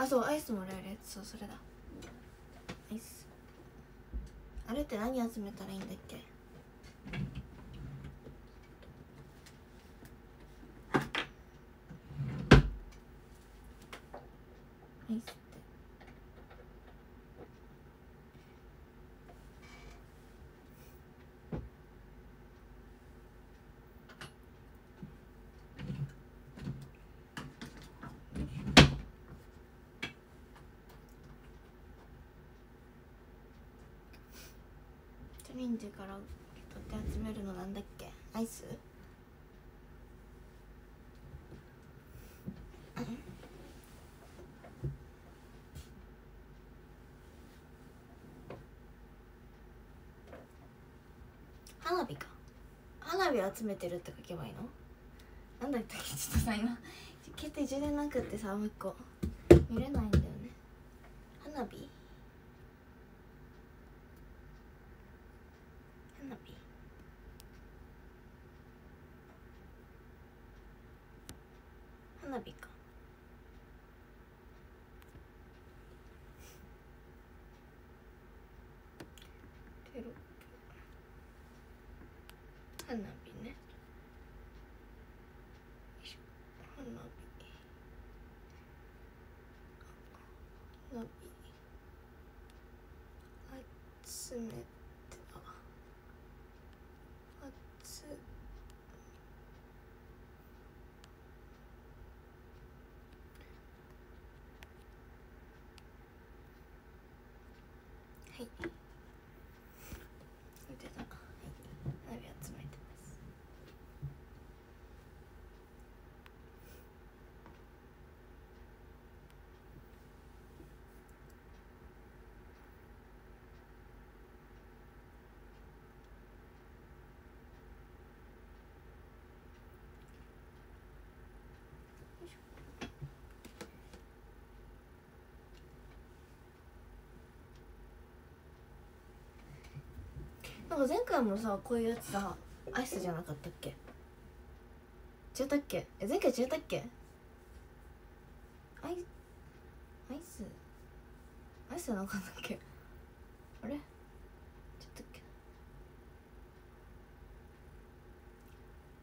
あ、そう、アイスもらえるやつ。そう、それだ。アイスあれって何集めたらいいんだっけ。アイスってチャレンジから取って集めるのなんだっけ。アイス花火か。花火集めてるって書けばいいの。なんだったっけ、ちょっとさ今携帯充電なくってさ、もう一個見れないんだよね。花火花火か。テロップ花火ね。花火花火集めて、あつはい、腕だ。はい、鍋集めてます。よいしょ。なんか前回もさ、こういうやつさ、アイスじゃなかったっけ。違ったっけ。え、前回違ったっけ。アイスじゃなかったっけ。あれ違ったっけ。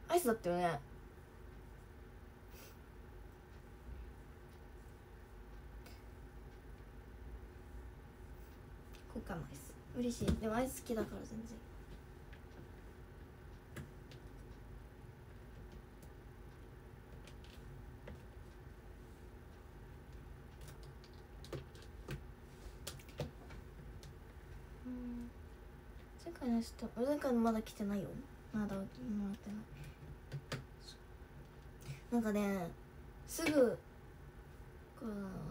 アイスだったよね。今回もアイス嬉しい。でもアイス好きだから全然。前回の人、前回のまだ来てないよ。まだもらってない。なんかね、すぐこう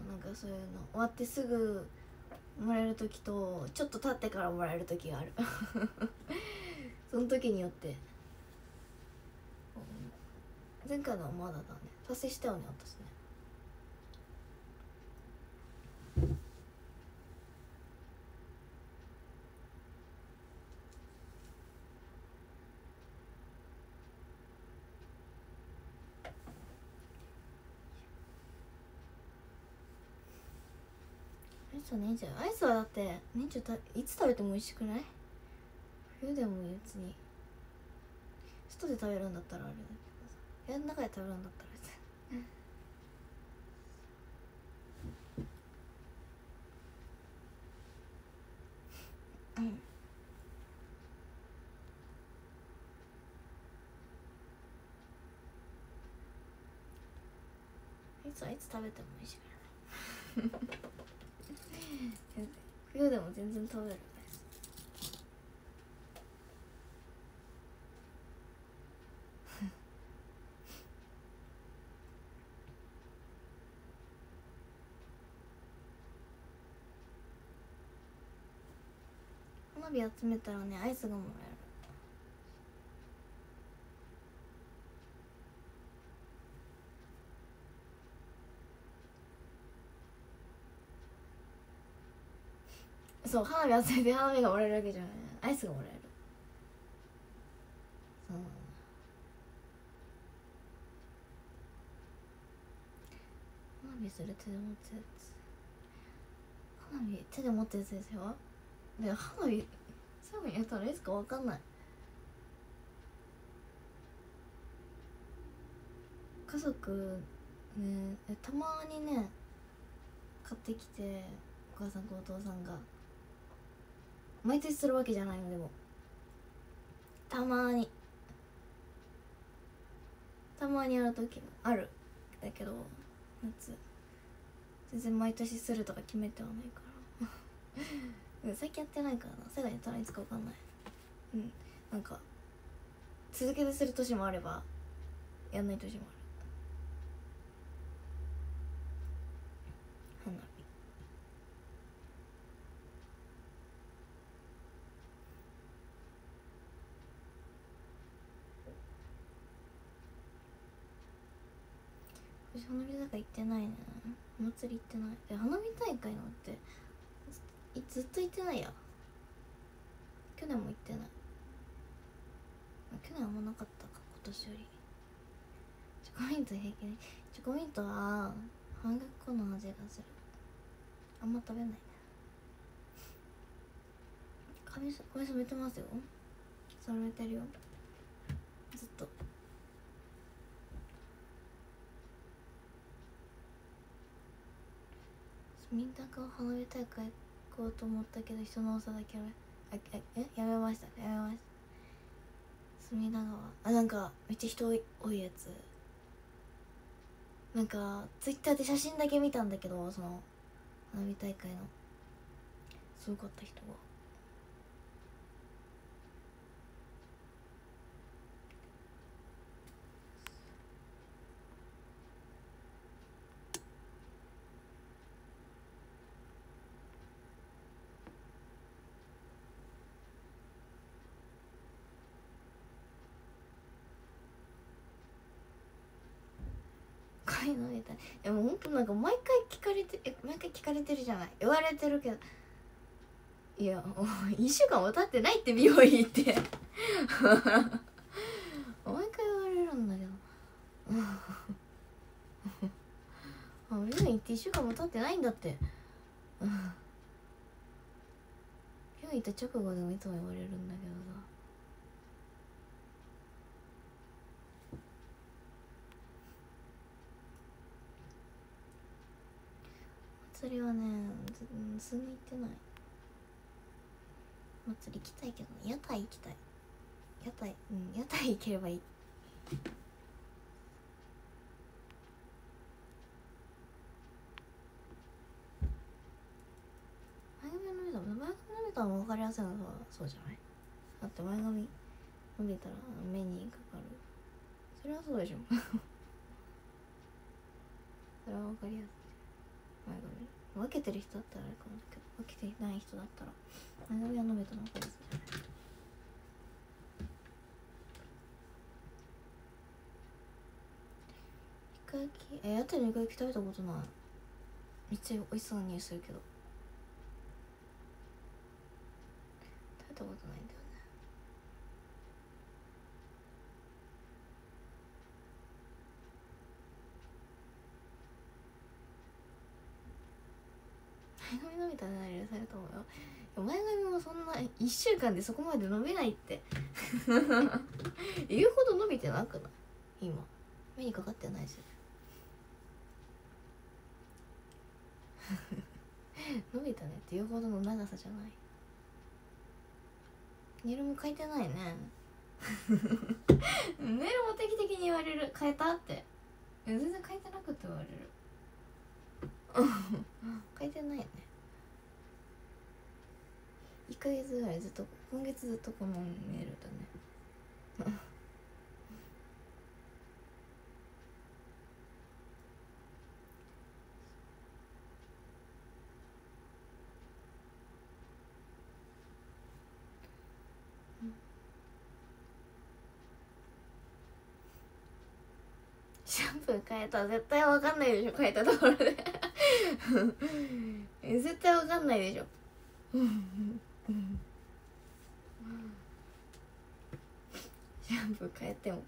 なんかそういうの終わってすぐもらえる時とちょっと経ってからもらえる時があるその時によって。前回のはまだだね。達成したよね私ね。年中アイスはだって年中いつ食べても美味しくない。冬でも別に外で食べるんだったらあれだけど、部屋の中で食べるんだったら別にうんアイスはいつ食べても美味しくない冬でも全然食べる。花火集めたらね、アイスがもらえる。そう、花火集めて花火がもらえるわけじゃない、アイスがもらえる。そう花火ビする、手で持つやつ、花火手で持ったやつですよ。で花火最後にやったらいつか分かんない。家族ね、たまにね買ってきて、お母さんかお父さんが毎年するわけじゃないの。でもたまにやるときもある。だけど夏全然毎年するとか決めてはないから最近やってないからな。最後にやったらいつか分かんない。うん、なんか続けてする年もあればやんない年もある。花火私花火坂行ってないね。お祭り行ってない。で花火大会のってずっと行ってないや。去年も行ってない。去年あんまなかったか、今年より。チョコミント平気ね。チョコミントは半額粉の味がする。あんま食べないね。髪染めてますよ。染めてるよずっと。みんなが花火大会行こうと思ったけど人の多さだけやめました。隅田川、あ、なんかめっちゃ人多いやつ。なんかツイッターで写真だけ見たんだけど、その花火大会のすごかった人が。え、もう本当なんか毎回聞かれてるじゃない、言われてるけど、いやもう1週間も経ってないって美容院って毎回言われるんだけど美容院って1週間も経ってないんだって。美容院行った直後でもいつも言われるんだけどさ。祭りはね、そんな行ってない。祭り行きたいけど、屋台行きたい。屋台行ければいい。前髪伸びたら分かりやすいのはそうじゃない。だって前髪伸びたら目にかかる。それはそうでしょそれは分かりやすい。前髪分けてる人だったらあれかもだけど、分けてない人だったら前髪は伸びたのかですね。イカ焼き、屋台のイカ焼き食べたことない。めっちゃ美味しそうな匂いするけど食べたことないんだよね。前髪伸びたらなり許されると思うよ。前髪もそんな1週間でそこまで伸びないって言うほど伸びてなくない？今目にかかってないし伸びたねっていうほどの長さじゃない。ネイルも変えてないねネイルも定期的に言われる。変えたって全然変えてなくて言われる変えてないよね。1ヶ月ぐらいずっと、今月ずっとこのメールだねシャンプー変えた、絶対わかんないでしょ。変えたところで絶対わかんないでしょシャンプー変えても。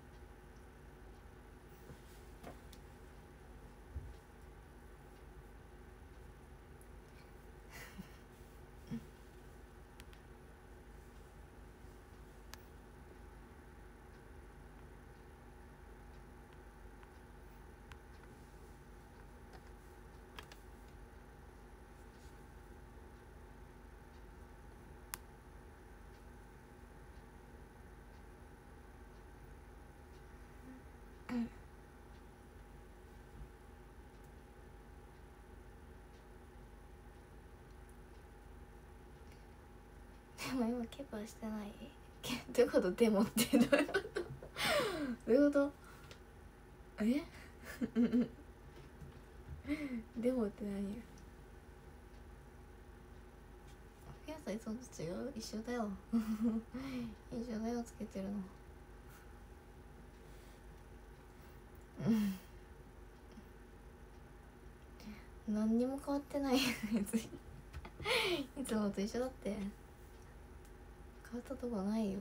でも今ケパしてない。どういうこと？でもってどういうこと？どういうこと？え？でもって何よ？ピアスいつもと違う？一緒だよ。一緒だよつけてるの。何にも変わってない。別にいつもと一緒だって。変わったとこないよ。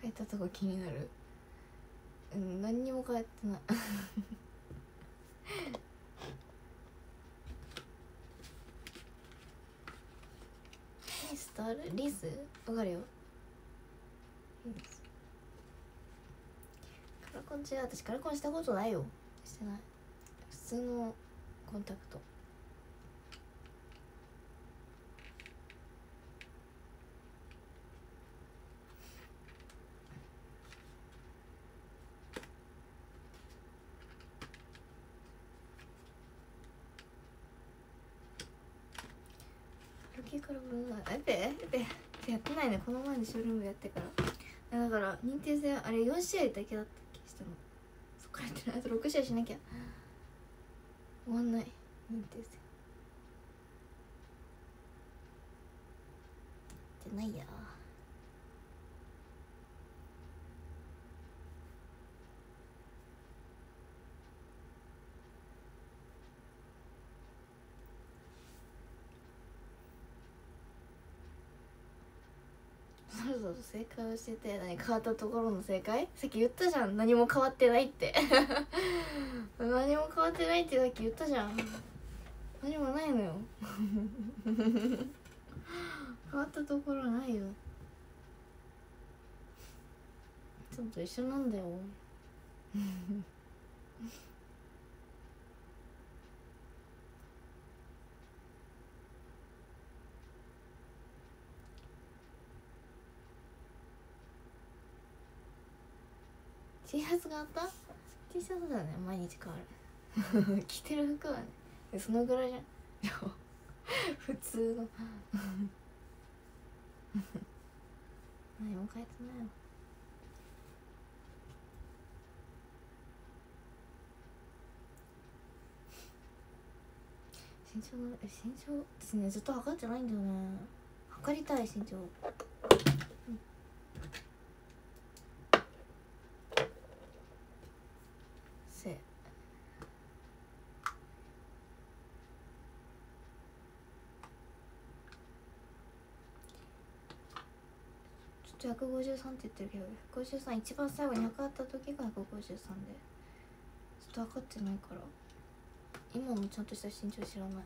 変えたとこ気になる？うん、何にも変えてない。リスとある？リスわかるよ。カラコン違う。私カラコンしたことないよ。してない。普通のコンタクト。歩きからブルーナイト。エペやってないね。この前のショールームやってから。だから認定戦あれ4試合だけだったっけしたの。そっからやってない。あと6試合しなきゃ終わんない認定戦。じゃないや。正解を教えて。何変わったところの正解？さっき言ったじゃん。何も変わってないって。何も変わってないってさっき言ったじゃん。何もないのよ。変わったところないよ。いつもと一緒なんだよ。T シャツがあった？ T シャツだね。毎日変わる。着てる服はねそのぐらいじゃん。普通の。何も変えてないよ。身長ですね。ずっと測ってないんだよね。測りたい身長。153って言ってるけど、153一番最後に測った時が153で、ちょっと測ってないから今もちゃんとした身長知らない。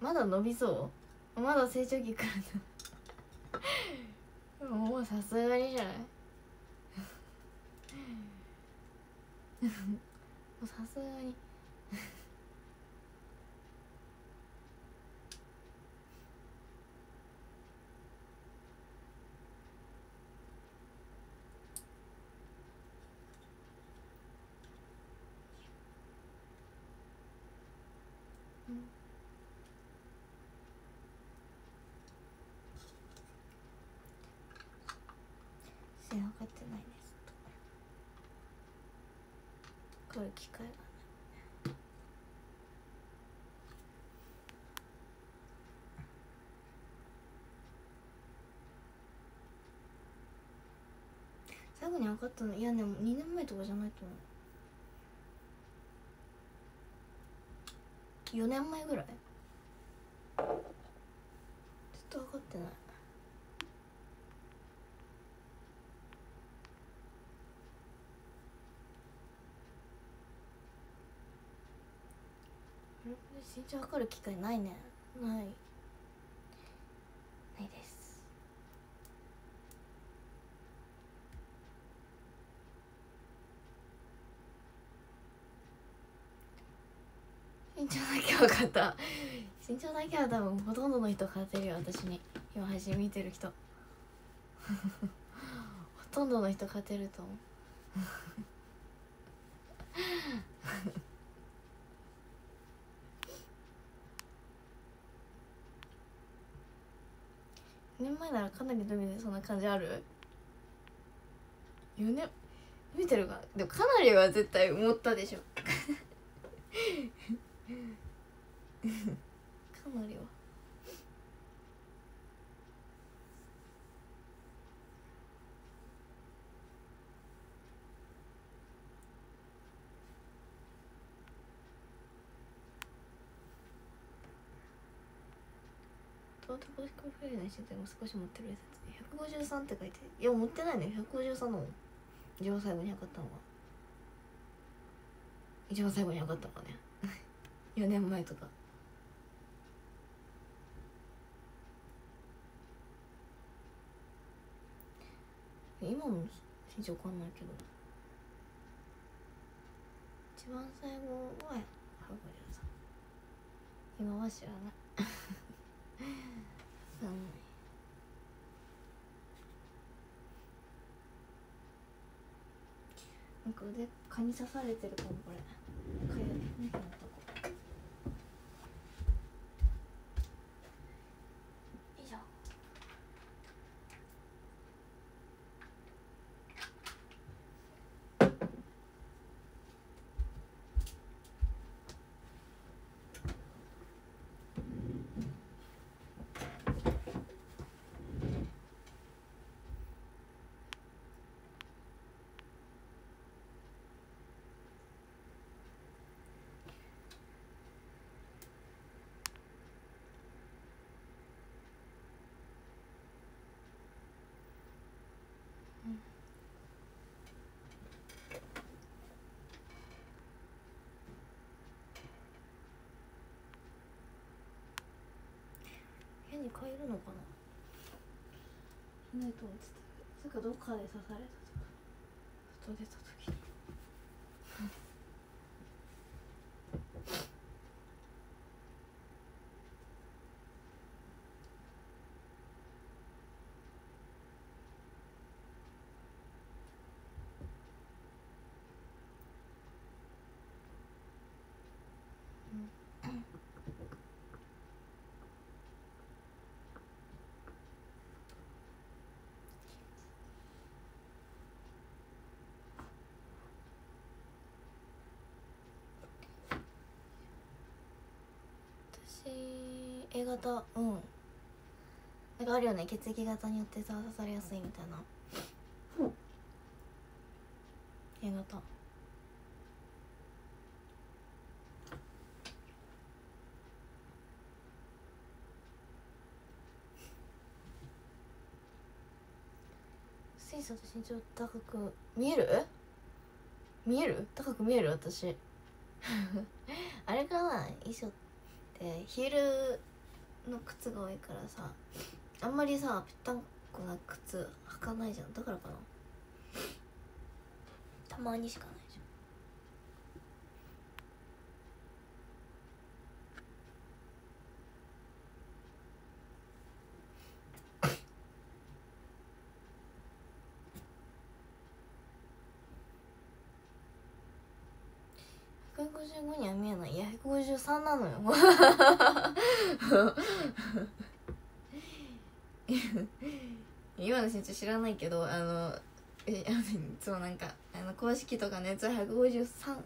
まだ伸びそう。まだ成長期からだ。もうさすがにじゃない？もうさすがに分かってないね。これ機械がね。最後に上がったのいやでも2年前とかじゃないと思う。4年前ぐらい。ずっと上がってない。身長測る機会ないね。ないです。身長だけ分かった。身長だけは多分ほとんどの人勝てるよ、私に。今配信見てる人ほとんどの人勝てると思う4年前ならかなり伸びてそんな感じある。4年伸びてるかでもかなりは絶対持ったでしょかなりはトート公式プロフィールの一でも少し持ってるやつ153って書いて、いや持ってないのよ153のもん。一番最後に測ったのがね4年前とか。今も身長わかんないけど一番最後は153、今は知らない分かんない。なんか腕蚊に刺されてるかも、これ蚊よね。に変えるのかな。ひないと思ってた。それかどっかで刺されたとか、外出た時に。A 型、うん。なんかあるよね、血液型によって刺されやすいみたいな。A 型。水素と身長高く見える？見える？高く見える私。あれかな、衣装ってヒールの靴が多いからさ、あんまりさぴったんこな靴履かないじゃん。だからかな、たまにしかないじゃん。155には見えない。いや153なのよ今の身長知らないけど、いつもなんか公式とかのやつは153 153、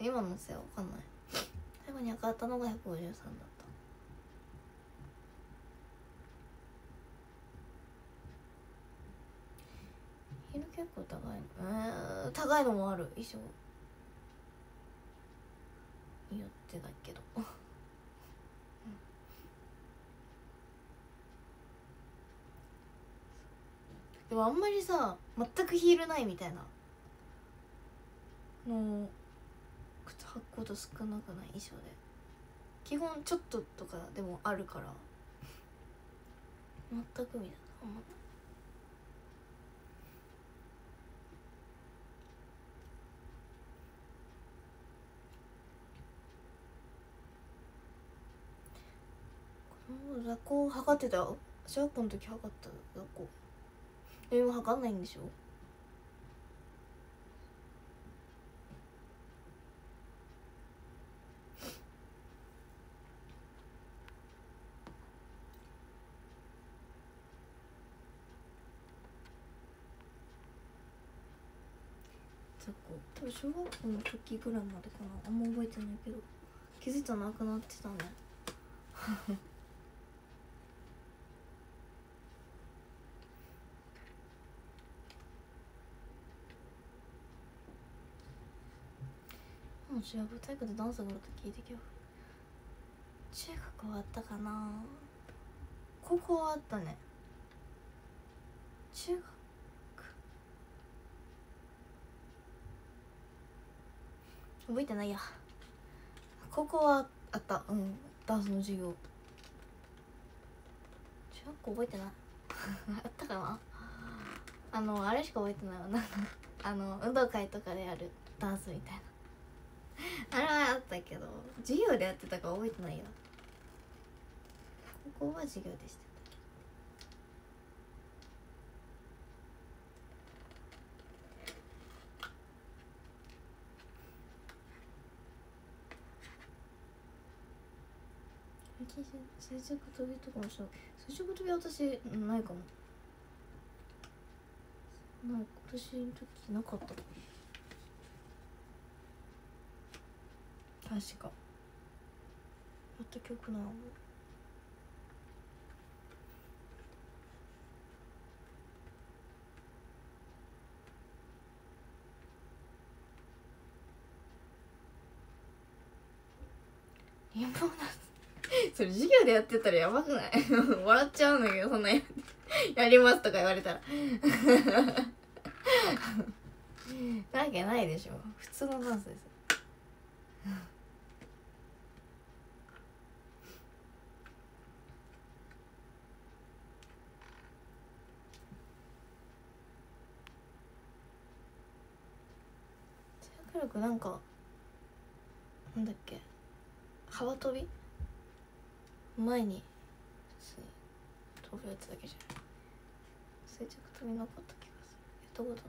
今のせいわかんない。最後に測ったのが153だった。昼結構高いの、高いのもある。衣装によってだけど、うん、でもあんまりさ全くヒールないみたいなの靴履くこと少なくない。衣装で基本ちょっととかでもあるから全くみたいなあんまない。雑魚測ってた。小学校の時測った雑魚。今測んないんでしょ。多分小学校の時ぐらいまでかな、あんま覚えてないけど、気づいたらなくなってたねもうやばい、体育でダンスがあると聞いてきよ。中学終わったかな、高校はあったね。中学覚えてないや。高校はあった、うん、ダンスの授業。中学校覚えてないあったかな、あれしか覚えてないわ運動会とかでやるダンスみたいなあれはあったけど、授業でやってたか覚えてないよ。高校は授業でした。垂直跳びとかもした。垂直跳びは私ないかも。なんか私の時なかった。確か。全く記憶ない。リンボーダンス。それ授業でやってたらやばくない？ 笑っちゃうんだけど、そんなやりますとか言われたらなわけないでしょ、普通のダンスです中学なんかなんだっけ、幅跳び前に飛ぶやつだけじゃない、垂直跳びなかった気がする。やったことない。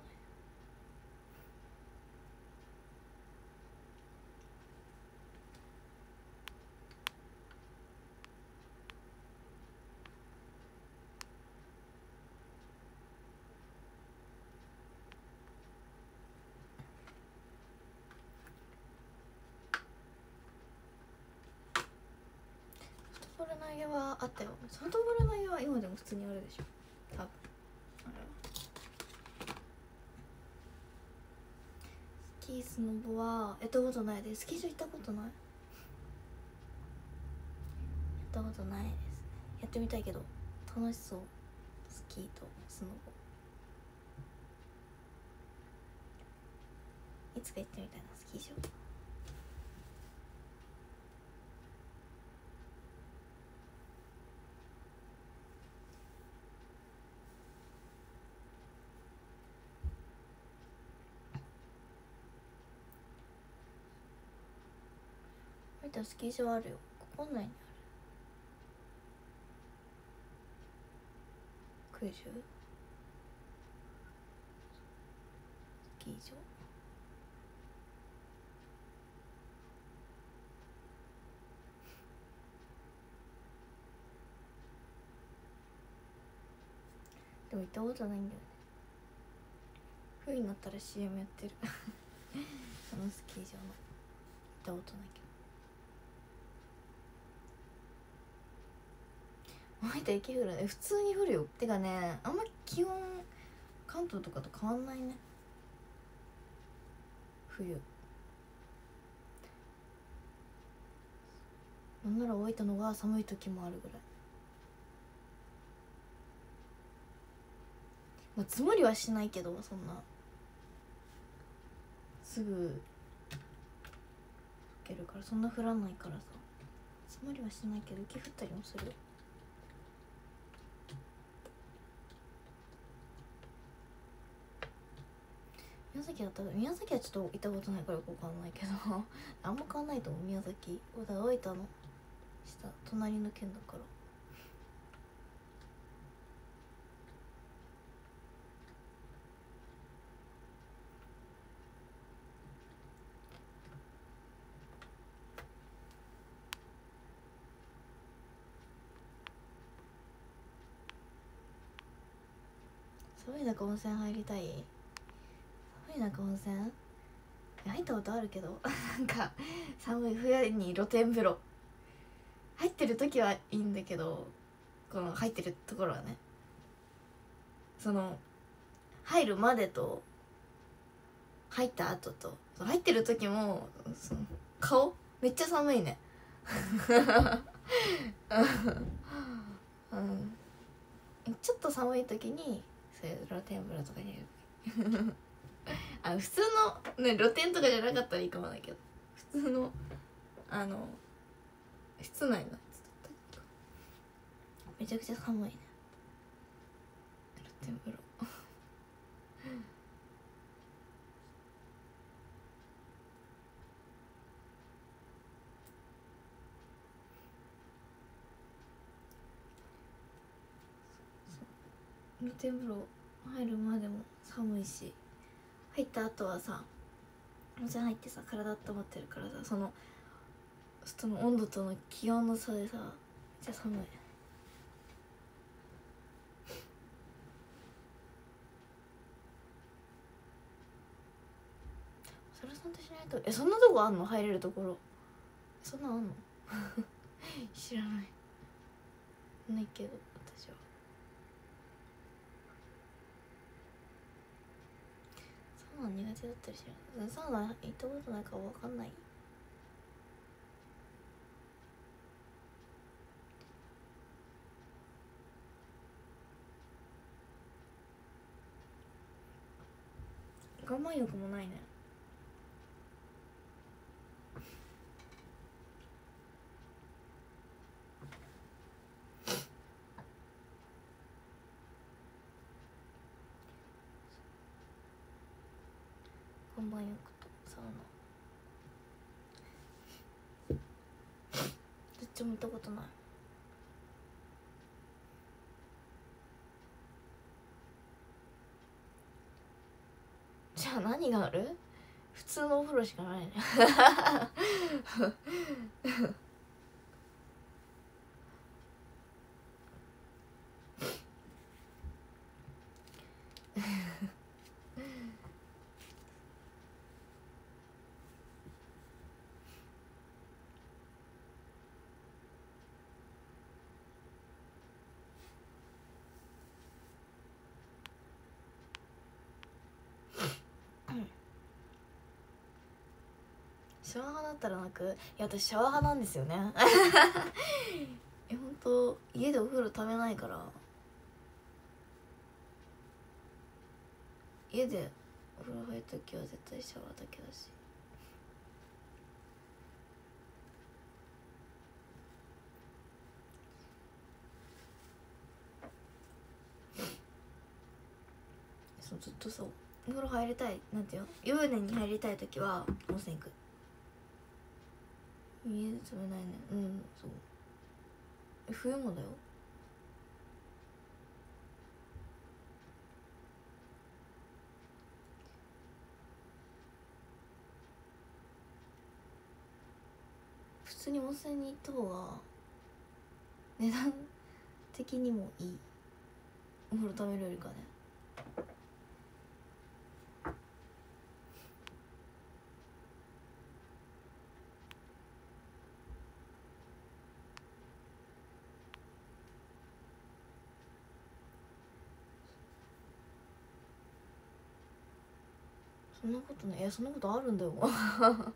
投げはあったよ。ソフトボール投げは今でも普通にあるでしょ、多分。あれスキースノボはやったことないです。スキー場行ったことない、やったことないですね。やってみたいけど楽しそう、スキーとスノボ。いつか行ってみたいな、スキー場。スキー場あるよ、ここ内にある。90スキー場でも行ったことないんだよね。冬になったら CM やってるそのスキー場の行ったことないけど。大分雪降るね、普通に降るよ。てかね、あんま気温関東とかと変わんないね、冬。なんなら大分のが寒い時もあるぐらい。まあ積もりはしないけど、そんなすぐ溶けるから、そんな降らないからさ、積もりはしないけど雪降ったりもするよ。宮崎だったら、宮崎はちょっと行ったことないからよくわかんないけどあんま変わんないと思う。宮崎、小田、大分の下、隣の県だから。寒い中温泉入りたい。寒い中温泉入ったことあるけどなんか寒い冬に露天風呂入ってる時はいいんだけど、この入ってるところはね、その入るまでと入った後と入ってる時もその顔めっちゃ寒いねうん、ちょっと寒い時にそういう露天風呂とかに入るあ、普通の、ね、露天とかじゃなかったらいいかもだけど、普通の室内のやつだったらめちゃくちゃ寒いね露天風呂露天風呂入るまでも寒いし、入った後はさ、温泉入ってさ体温まってるからさ、その温度との気温の差でさめっちゃ寒い。それさんとしないと、そんなとこあんの？入れるところそんなあんの知らないないけど私は。サウナ苦手だったりしない。サウナ行ったことないから分かんない。我慢力もないね。看板よくとサウナどっちも見たことない。じゃあ何がある？普通のお風呂しかないねシャワー派だったらなく、いや私シャワー派なんですよねえ、本当家でお風呂ためないから、家でお風呂入るときは絶対シャワーだけだし、そうずっとそうお風呂入りたいなんていうの、湯船に入りたいときは温泉行く。家で冷ないね。うん、そう。冬もだよ。普通に温泉に行った方が値段的にもいい。お風呂ためるよりかね。そんなことない。いや、そんなことあるんだよあ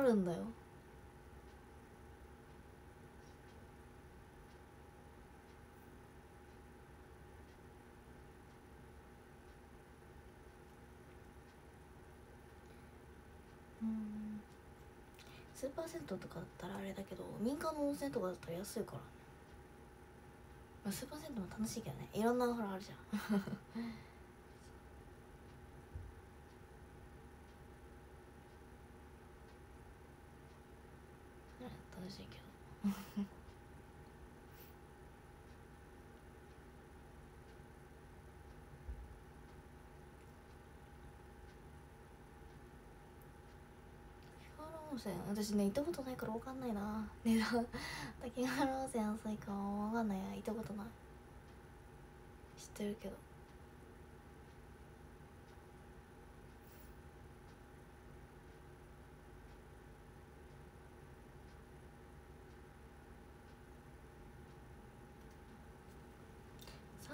るんだよ。うん、スーパー銭湯とかだったらあれだけど、民間の温泉とかだったら安いからね。まあ、スーパー銭湯も楽しいけどね、いろんなお風呂あるじゃん楽しいけど木原温泉私ね行ったことないから分かんないな値段木原温泉安いか分かんないや、行ったことない。知ってるけど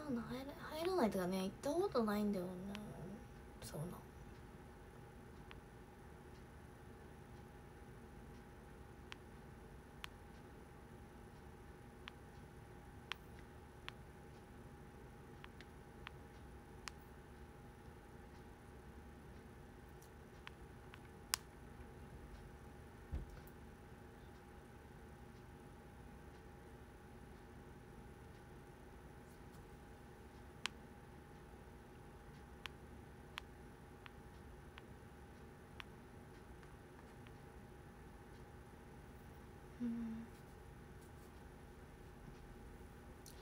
ウナ入らないとかね、行ったことないんだよね、サウナ。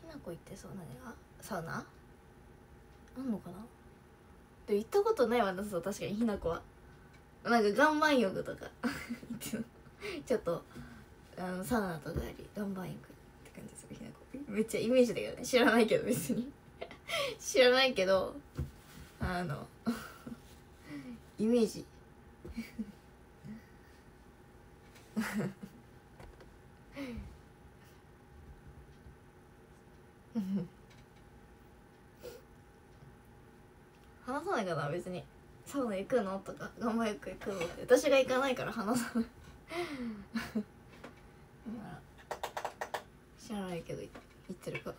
ひなこ行ってそうなね、あ、サウナあんのかな。で行ったことないわな。そう、確かにひなこはなんか岩盤浴とかちょっとサウナとかあり岩盤浴って感じする。ひなこめっちゃイメージだけどね、知らないけど別に知らないけどイメージ話さないかな別に。サウナ行くのとか岩盤浴行くのって私が行かないから話さない知らないけど行ってるから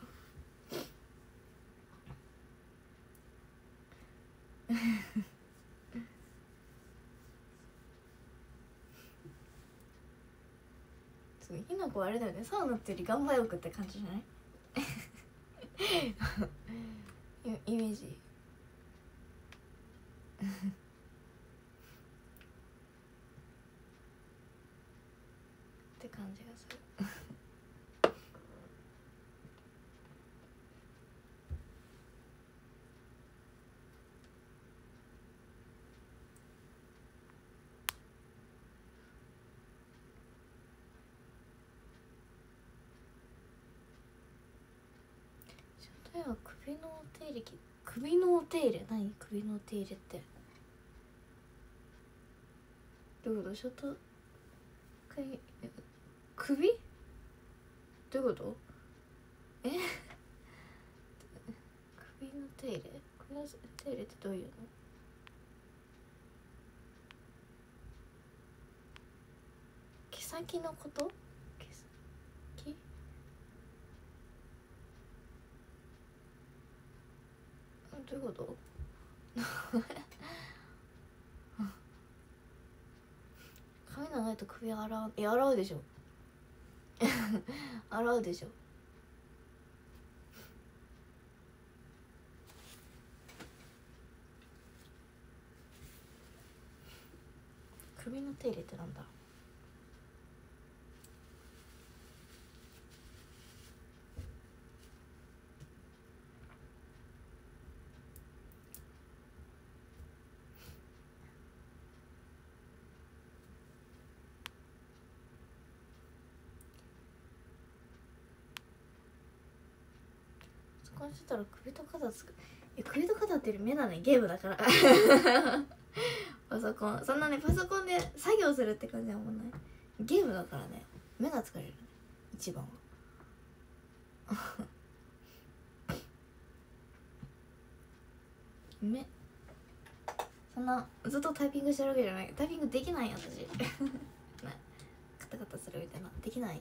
ひなこあれだよね、サウナってより岩盤浴って感じじゃないイメージって感じがする首のお手入れ、首のお手入れ、何首のお手入れってどういうこと？ショート首どういうこと？え首の手入れ、首の手入れってどういうの？毛先のこと？どういうこと髪長いと首洗う、いや洗うでしょ洗うでしょ。首の手入れってなんだろう。したら首と肩つく。首と肩っていうより目だね、ゲームだからパソコンそんなね、パソコンで作業するって感じはもうない。ゲームだからね、目が疲れる、ね、一番は目そんなずっとタイピングしてるわけじゃない。タイピングできない私カタカタするみたいなできない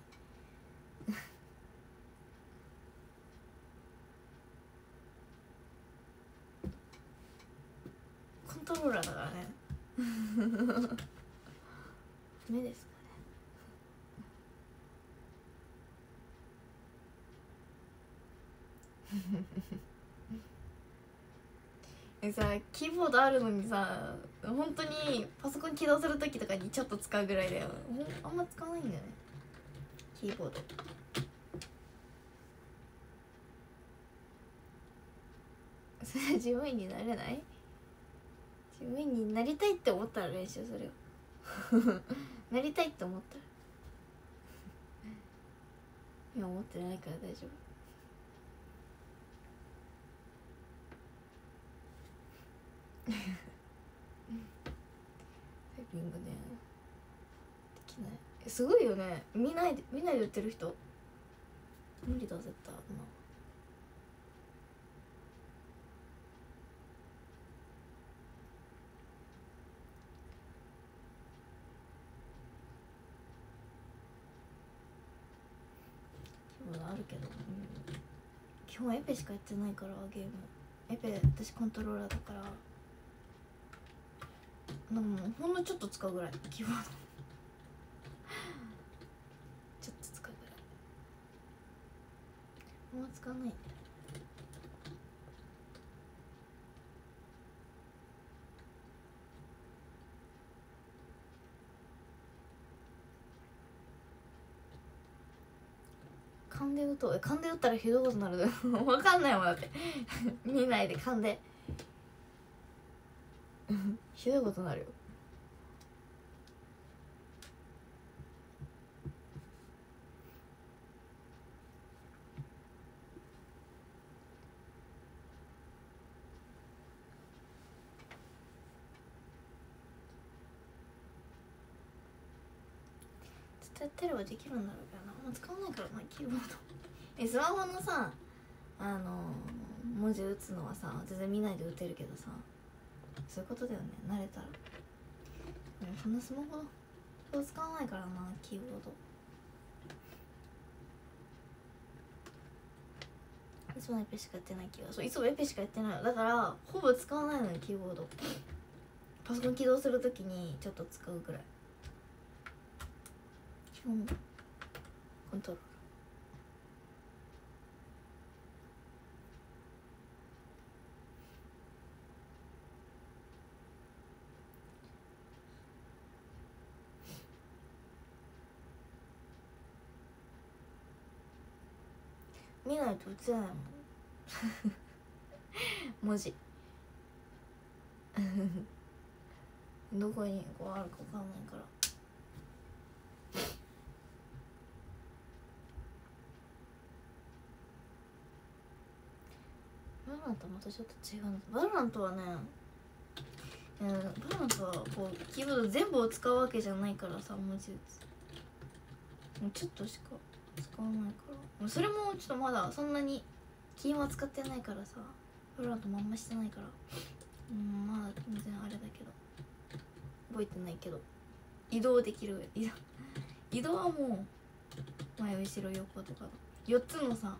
コントローラーだからね目ですかね。えさ、キーボードあるのにさ、本当にパソコン起動する時とかにちょっと使うぐらいだよ。あんま使わないんだよねキーボード。それは自分になれない？自分になりたいって思ったら練習するよなりたいって思ったら今思ってないから大丈夫。タイピングねできない。すごいよね、見ないで売ってる人無理だ絶対。るけど、うん、基本エペしかやってないからゲーム。エペ私コントローラーだからほんのちょっと使うぐらい、基本ちょっと使うぐらい、もう使わない。勘で打とう。勘で打ったらひどいことになるわかんないもんだって見ないで勘でひどいことになるよ。ずっとやってればできるんだろうけどな、もう使わないからなキーボードスマホのさ、文字打つのはさ全然見ないで打てるけどさ、そういうことだよね、慣れたら。そんなスマホを使わないからな、キーボード。いつもエペしかやってない気が、そういつもエペしかやってないだからほぼ使わないのよキーボード。パソコン起動するときにちょっと使うくらい。基本コントロール。見ないと打てないもん文字どこにこうあるか分かんないから。バロラントはまたちょっと違うんです。バロラントはね、バロラントはこうキーボード全部を使うわけじゃないからさ、文字打つもうちょっとしか使わないから、それもちょっとまだそんなにキーは使ってないからさ、フランともあんましてないから、うん、まだ全然あれだけど覚えてないけど、移動できる移動はもう前後ろ横とかの4つのさ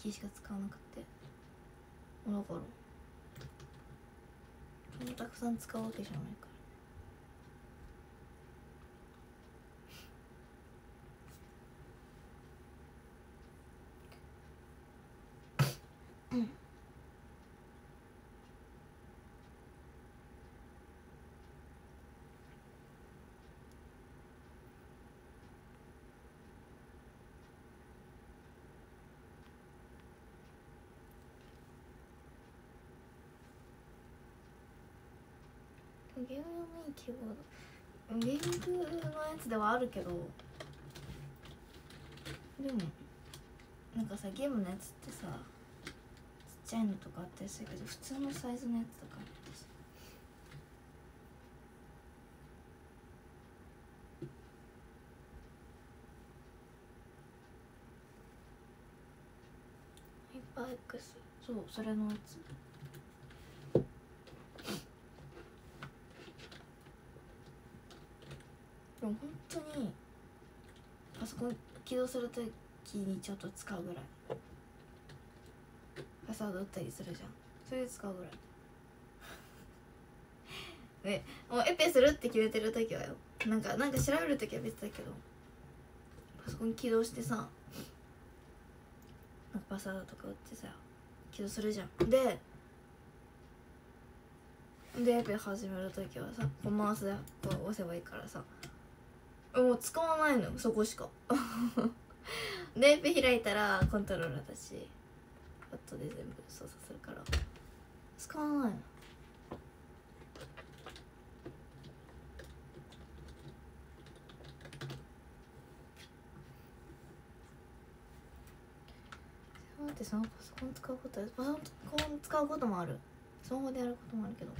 キーしか使わなくて、だからそんなたくさん使うわけじゃないから。ゲームのいいキーボード、ゲームのやつではあるけど、でもなんかさゲームのやつってさちっちゃいのとかあったりするけど、普通のサイズのやつとかあったりする。ハイパー X、 そうそれのやつ。でも本当にパソコン起動するときにちょっと使うぐらい、パスワード打ったりするじゃん、それで使うぐらいね、もうエペするって決めてるときはよ、なんか調べるときは別だけど、パソコン起動してさ、なんかパスワードとか打ってさ起動するじゃん、でエペ始めるときはさこうマウスでこう押せばいいからさ、もう使わないのそこしかでエペ開いたらコントローラーだしパッドで全部操作するから使わないの。そうやってそのパソコン使うこと、パソコン使うこともある、スマホでやることもあるけど、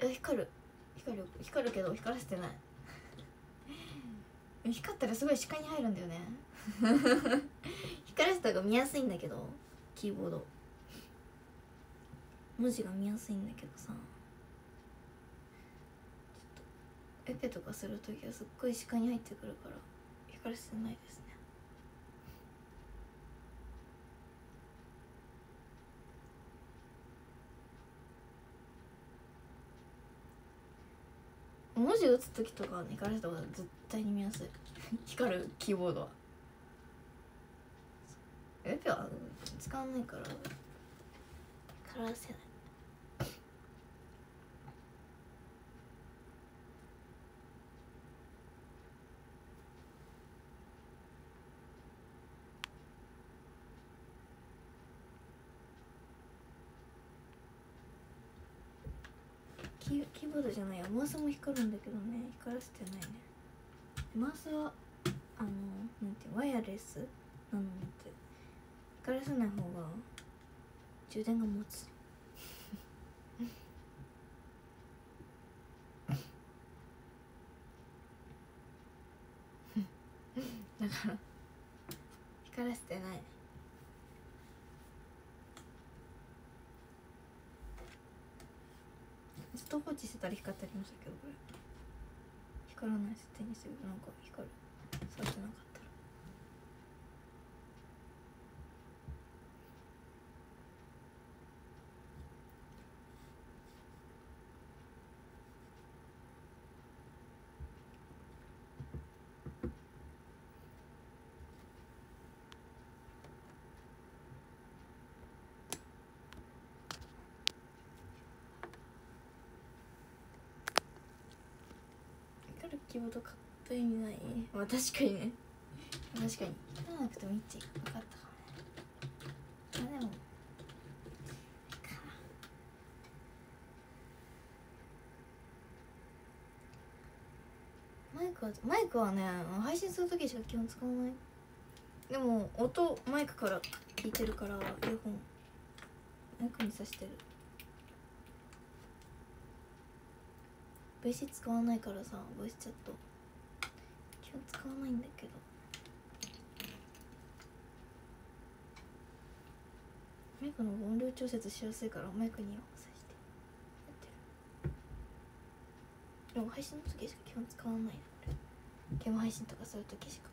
光るけど光らせてない光ったらすごい視界に入るんだよね光らせた方が見やすいんだけど、キーボード文字が見やすいんだけどさ、エペとかするときはすっごい視界に入ってくるから光らせてないですね。文字打つときとか光らせた方が絶対に見やすい光るキーボードはエペは使わないから光らせない。キーボードじゃないや、マウスも光るんだけどね、光らせてないね。マウスはなんてワイヤレスなのって光らせない方が充電が持つ。だから光らせてない。ずっと放置してたら光ったりもしたけど、これ光らない設定にする。なんか光る、触ってなかったらキーボード買った意味ない。まあ確かにね、確かに光らなくてもいいって分かったからね。まあでもマイクはね、配信する時しか基本使わない。でも音マイクから聞いてるから、イヤホンマイクに挿してる。ボイス使わないからさ、ボイスチャット基本使わないんだけど、マイクの音量調節しやすいからマイクにはさしてやってる。でも配信の時しか基本使わない。ゲーム配信とかする時しか、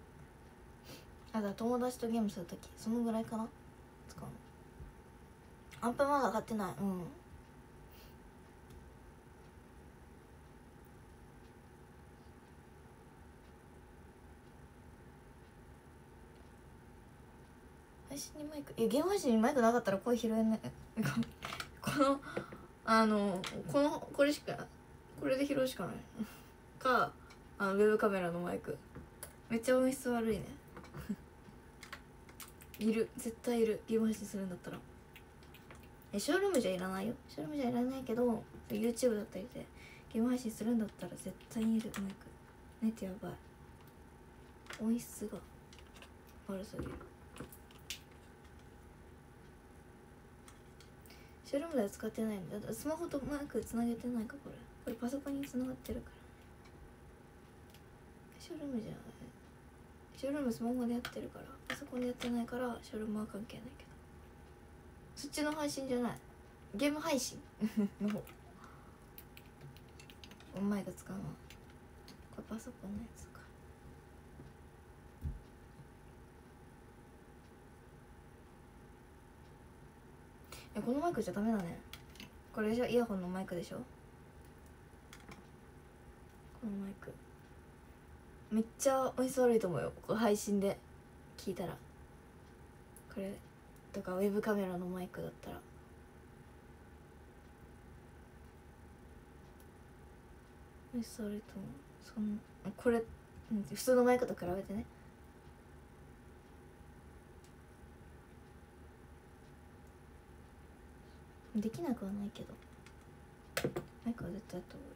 あとは友達とゲームする時、そのぐらいかな使うの。アンプまだ買ってない。うん、にマイク、いやゲーム配信にマイクなかったら声拾えない。これしか、これで拾うしかない。かウェブカメラのマイクめっちゃ音質悪いね。いる、絶対いる。ゲーム配信するんだったらショールームじゃいらないよ。ショールームじゃいらないけど YouTube だったりでゲーム配信するんだったら絶対にいる。マイクないとやばい、音質が悪すぎる。ショールームでは使ってないんだ。スマホとマイクつなげてないか、これパソコンにつながってるからね。ショールームじゃない。ショールームスマホでやってるから、パソコンでやってないからショールームは関係ないけど、そっちの配信じゃない、ゲーム配信の方マイク使うの。これパソコンのやつか。このマイクじゃダメだね。これじゃイヤホンのマイクでしょ。このマイクめっちゃ音質悪いと思うよ、これ配信で聞いたら。これとかウェブカメラのマイクだったら音質悪いと思う。そんなこれ普通のマイクと比べてね。できなくはないけどマイクは絶対あった方がいい。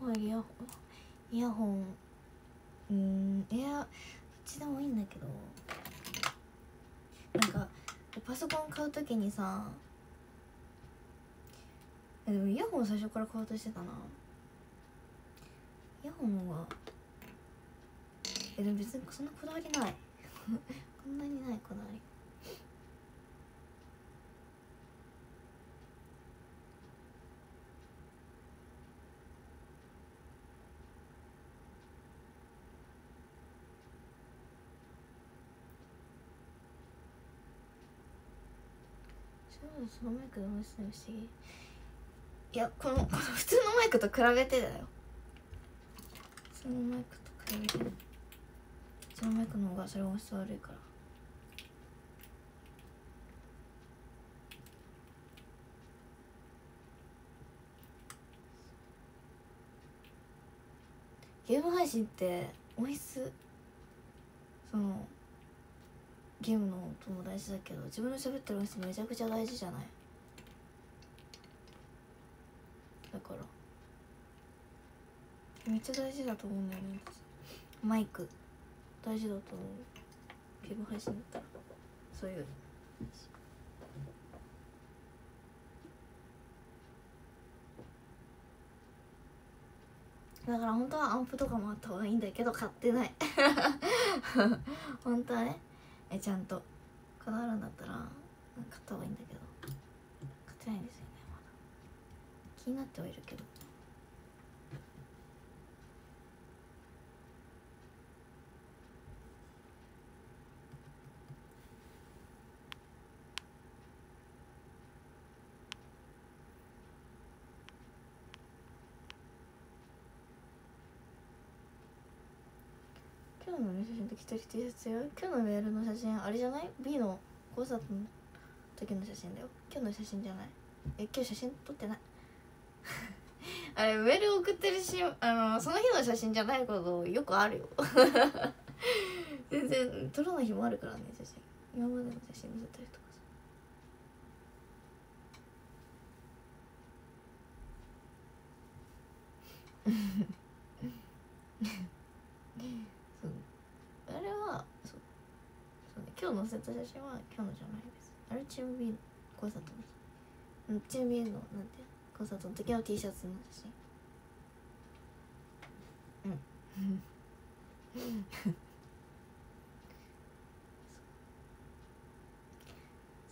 ホンよりイヤホン、どっちでもいいんだけど、なんかパソコン買うときにさ、でもイヤホン最初から買おうとしてたな。イヤホンの方が、でも別にそんなこだわりないこんなにないこだわり。そのマイクの音質の不思議。いや、この普通のマイクと比べてだよ。普通のマイクと比べて、普通のマイクの方がそれ音質悪いから。ゲーム配信って音質、そのゲームの音も大事だけど、自分の喋ってる音質めちゃくちゃ大事じゃない。だからめっちゃ大事だと思うんだよね。マイク大事だと思う。ゲーム配信だったらそういう。だから本当はアンプとかもあった方がいいんだけど買ってない本当はね、ちゃんとこだわるんだったら買った方がいいんだけど、買ってないんですよね、まだ。気になってはいるけど。今日の写真と着てる T シャツよ。今日のメールの写真あれじゃない？ B のコンサートの時の写真だよ。今日の写真じゃない。今日写真撮ってないあれメール送ってるし、その日の写真じゃないことよくあるよ全然撮らない日もあるからね、写真。今までの写真見せたりとか。今日載せた写真は今日のじゃないです。あれチーム B のコンサートの時、チーム B のなんてコンサートの時の T シャツの写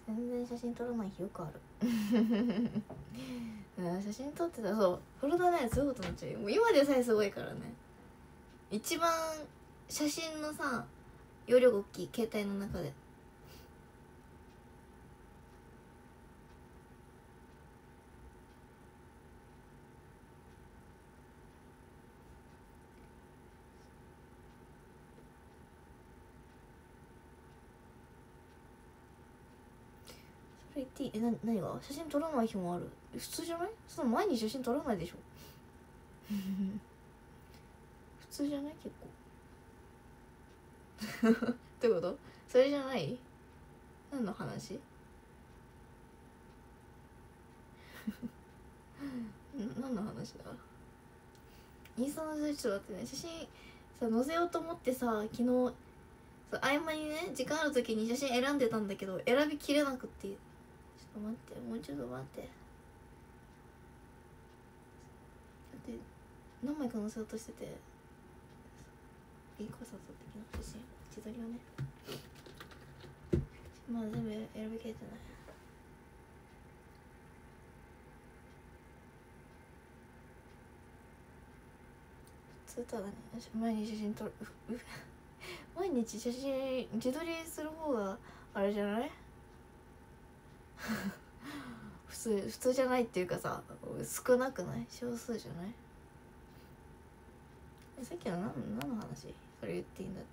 真。全然写真撮らない日よくある写真撮ってたら、そうフォルダね、すごいことになっちゃう。もう今でさえすごいからね。一番写真のさ容量大きい携帯の中で。それ言って何が写真撮らない日もある。普通じゃない？その前に写真撮らないでしょ普通じゃない？結構ってこと？それじゃない？何の話何の話だ。インスタの写真、ちょっと待ってね、写真さ載せようと思ってさ、昨日合間にね、時間ある時に写真選んでたんだけど、選びきれなくって。ちょっと待って、もうちょっと待って。だって何枚か載せようとしてて、いいコンサート的な写真自撮りをね、まだ全部選びきれてない。普通ただね、毎日写真撮る毎日写真自撮りする方があれじゃない普通じゃないっていうかさ、少なくない？少数じゃない？さっきの何の話？それ言っていいんだって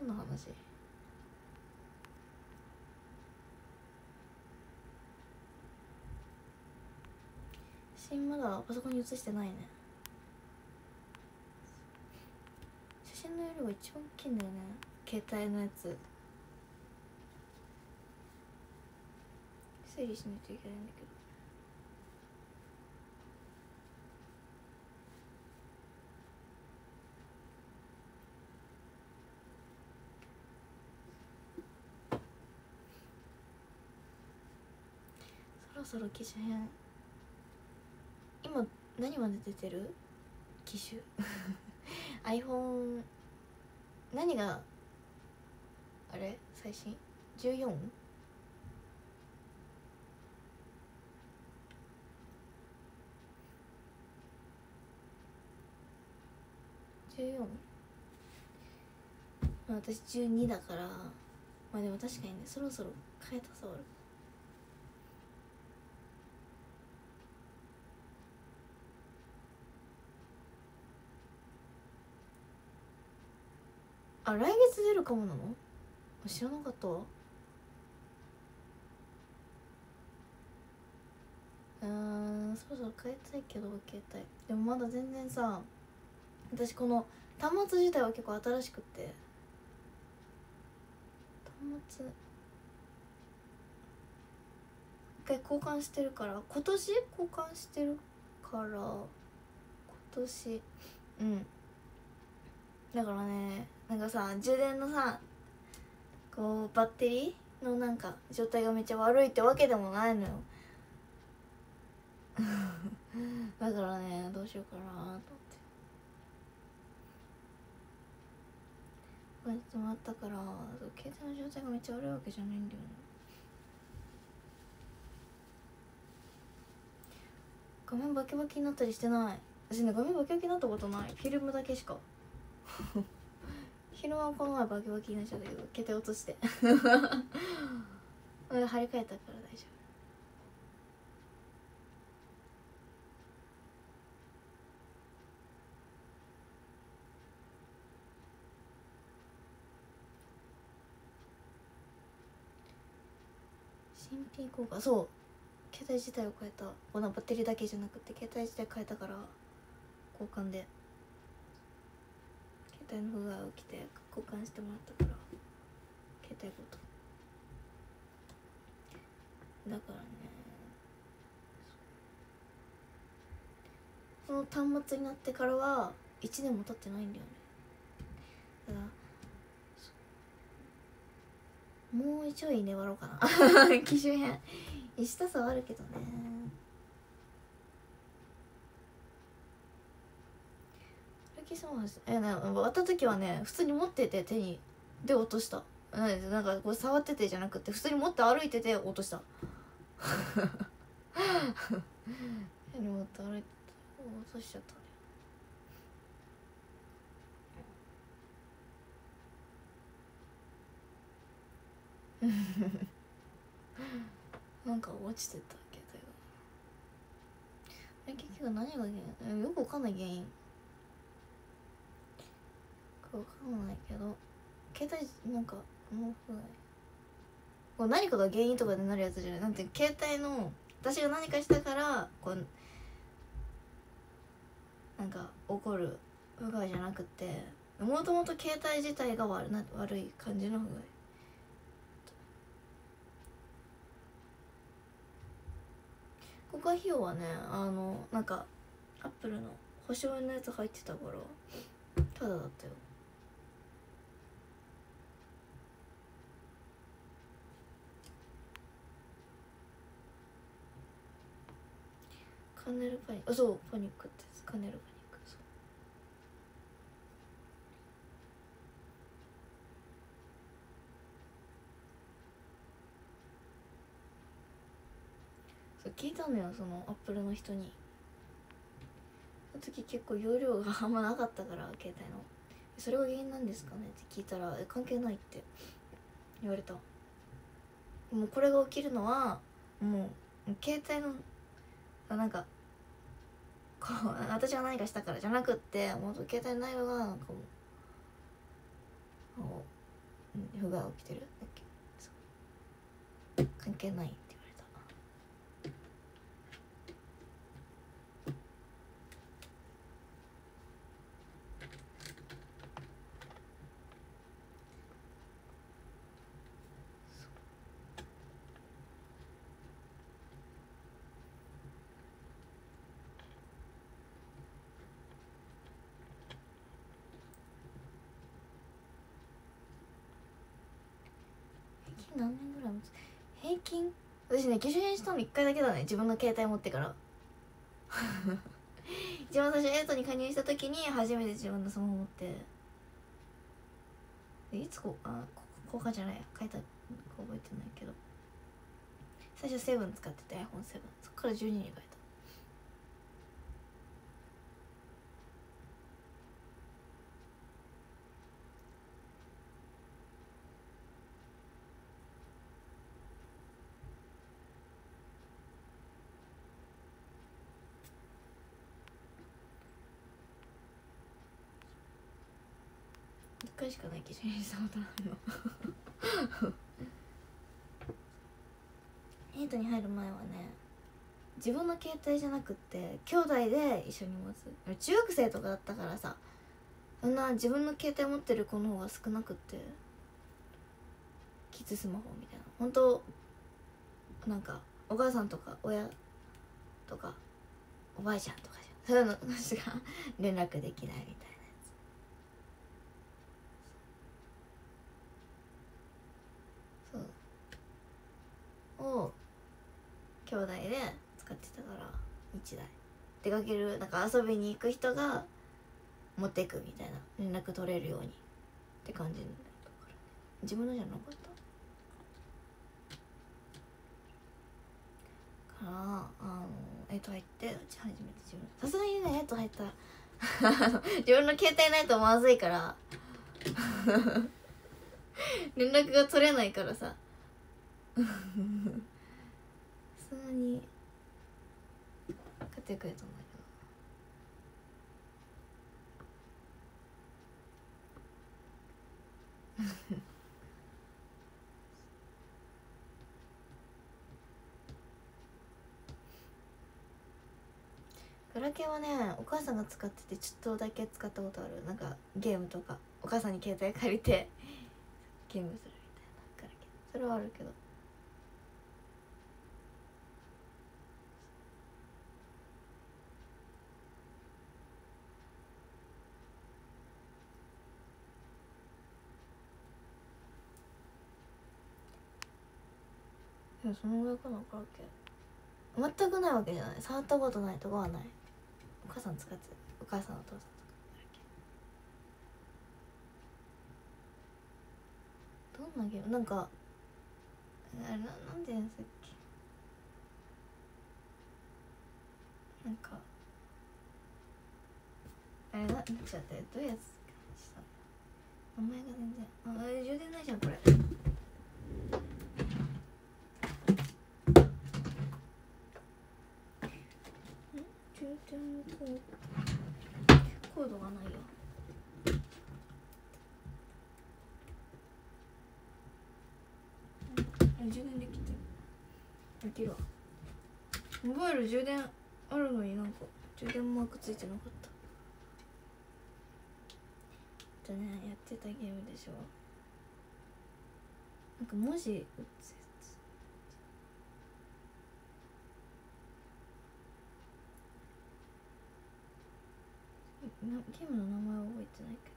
何の話？写真まだパソコンに写してないね。写真の色が一番大きいんだよね、携帯のやつ。整理しないといけないんだけど。ろそろ機種編、今何まで出てる機種iPhone 何があれ最新 14？ 14？ まあ私12だから、まあでも確かにね、そろそろ変えたさおる。あ、来月出るかもなの？知らなかった。そろそろ変えたいけど携帯でもまだ全然さ、私この端末自体は結構新しくって、端末一回交換してるから、今年交換してるから今年、うん、だからね、なんかさ、充電のさ、こうバッテリーのなんか状態がめっちゃ悪いってわけでもないのよだからね、どうしようかなと思ってこうやってもらったから、携帯の状態がめっちゃ悪いわけじゃないんだよね。画面バキバキになったりしてない？私ね、画面バキバキになったことない。フィルムだけしか昼間この前バキバキになっちゃったけど、携帯落として張り替えたから大丈夫。新品交換、そう、携帯自体を変えた。このバッテリーだけじゃなくて携帯自体変えたから、交換で携帯の不具合が起きて交換してもらったから、携帯ごとだからね、その端末になってからは1年も経ってないんだよね。だからもうちょい粘ろうかな機種編したさはあるけどね。割った時はね、普通に持ってて手にで落とした。なんかこう触っててじゃなくて、普通に持って歩いてて落とした手に持って歩いてて落としちゃったね。なんか落ちてたけど、結局何が原因よくわかんない原因わかんないけど、携帯なんかもう不具合、こう何かが原因とかでなるやつじゃない。なんて携帯の、私が何かしたからこうなんか起こる不具合じゃなくて、もともと携帯自体が悪い感じの不具合。ここは費用はね、なんかアップルの保証のやつ入ってたからただだったよ。カネルパニック、そう、パニックってカネルパニック、そう。そう聞いたのよ、そのアップルの人に。その時結構容量があんまなかったから携帯の、それが原因なんですかねって聞いたら、関係ないって言われた。もうこれが起きるのはもう携帯のなんかこう私は何かしたからじゃなくって、もう携帯の内容がなんかもう不具合起きてるだっけ、そう関係ないって言われた。何年ぐらい持つ？平均私ね、機種変したの1回だけだね、自分の携帯持ってから一番最初8に加入した時に初めて自分のスマホ持って、いつこう、あ、交換じゃない、書いたか覚えてないけど、最初7使ってて iPhone7、 そっから12に変えた。1回しかない基準にしたことあるのエイトに入る前はね、自分の携帯じゃなくって兄弟で一緒に持つ、中学生とかだったからさ、そんな自分の携帯持ってる子の方が少なくって、キッズスマホみたいな、ほんとなんかお母さんとか親とかおばあちゃんとかじゃ、そういうのしか連絡できないみたいな。を兄弟で使ってたから1台、出かける、なんか遊びに行く人が持っていくみたいな、連絡取れるようにって感じだから、ね、自分のじゃなかったから、入ってうち初めて自分、さすがにね入ったら自分の携帯ないとまずいから連絡が取れないからさそんなに買ってくれたんだけど、ガラケーはねお母さんが使っててちょっとだけ使ったことある。なんかゲームとかお母さんに携帯借りてゲームするみたいなガラケー、それはあるけど。そのぐらいかな、ガラケー全くないわけじゃない、触ったことないとかはない。お母さん使って、お母さんお父さんとかガラケー。どんなゲーム、なんかあれなんていうんですっけ、なんかあれなっちゃって、どういうやつしたの、名前が全然、あ、充電ないじゃんこれ。コードがないよ。充電できてる。できるわ。モバイル充電あるのになんか充電マークついてなかった。じゃね、やってたゲームでしょ。なんか文字打つ。ゲームの名前は覚えてないけど、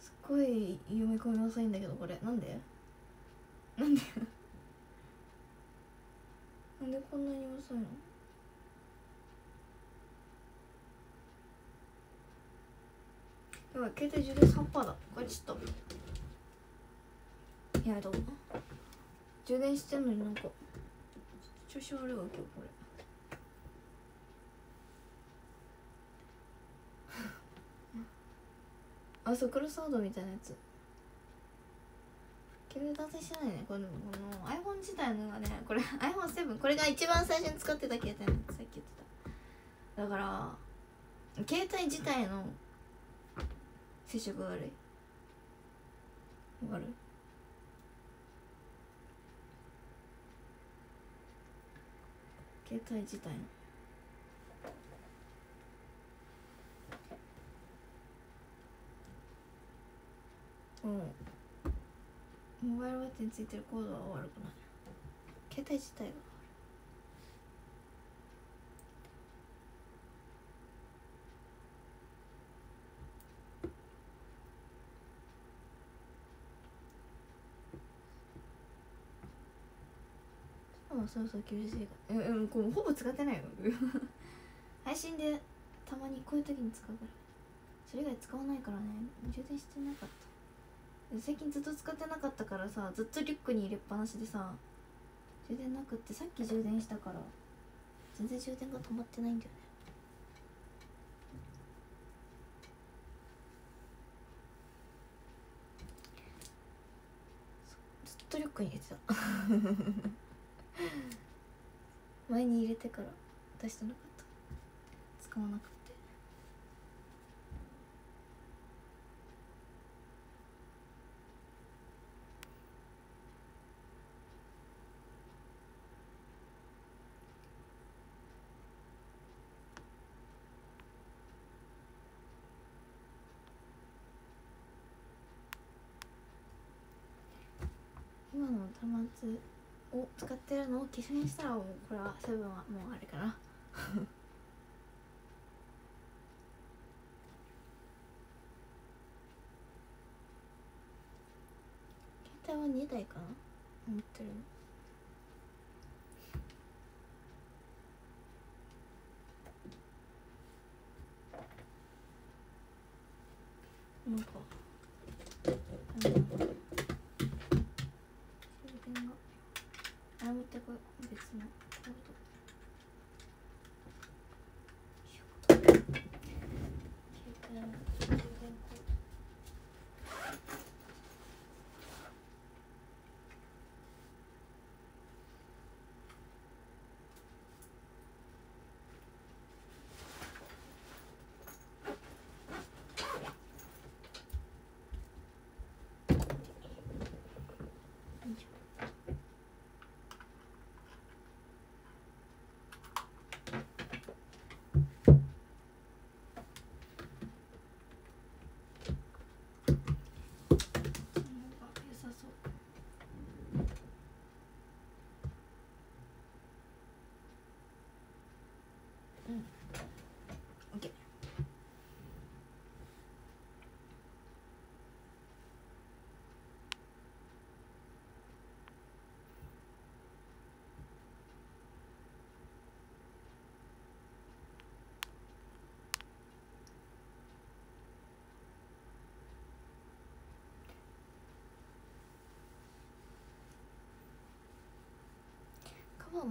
すっごい読み込み遅いんだけど、これなんでなんでなんでこんなに遅いの。携帯充電 3% だ。これちょっとやめとこう。充電してんのになんか調子悪いわ今日これあ、そうクロスワードみたいなやつ携帯達成してないね。この iPhone 自体のがね、これ iPhone7、 これが一番最初に使ってた携帯のやつ、さっき言ってた。だから携帯自体の接触が悪い。わかる？携帯自体の。うん。モバイルバッテリーについてるコードは悪くない。携帯自体がそうそう厳しいから、こうほぼ使ってないよ配信でたまにこういう時に使うから、それ以外使わないからね。充電してなかった。最近ずっと使ってなかったからさ、ずっとリュックに入れっぱなしでさ、充電なくってさっき充電したから全然充電が止まってないんだよね。ずっとリュックに入れてた前に入れてから出してなかった、使わなくて。今の端末を使ってるのを消しにしたら、もうこれはセブンはもうあれかな携帯は2台かな持ってるの。なんか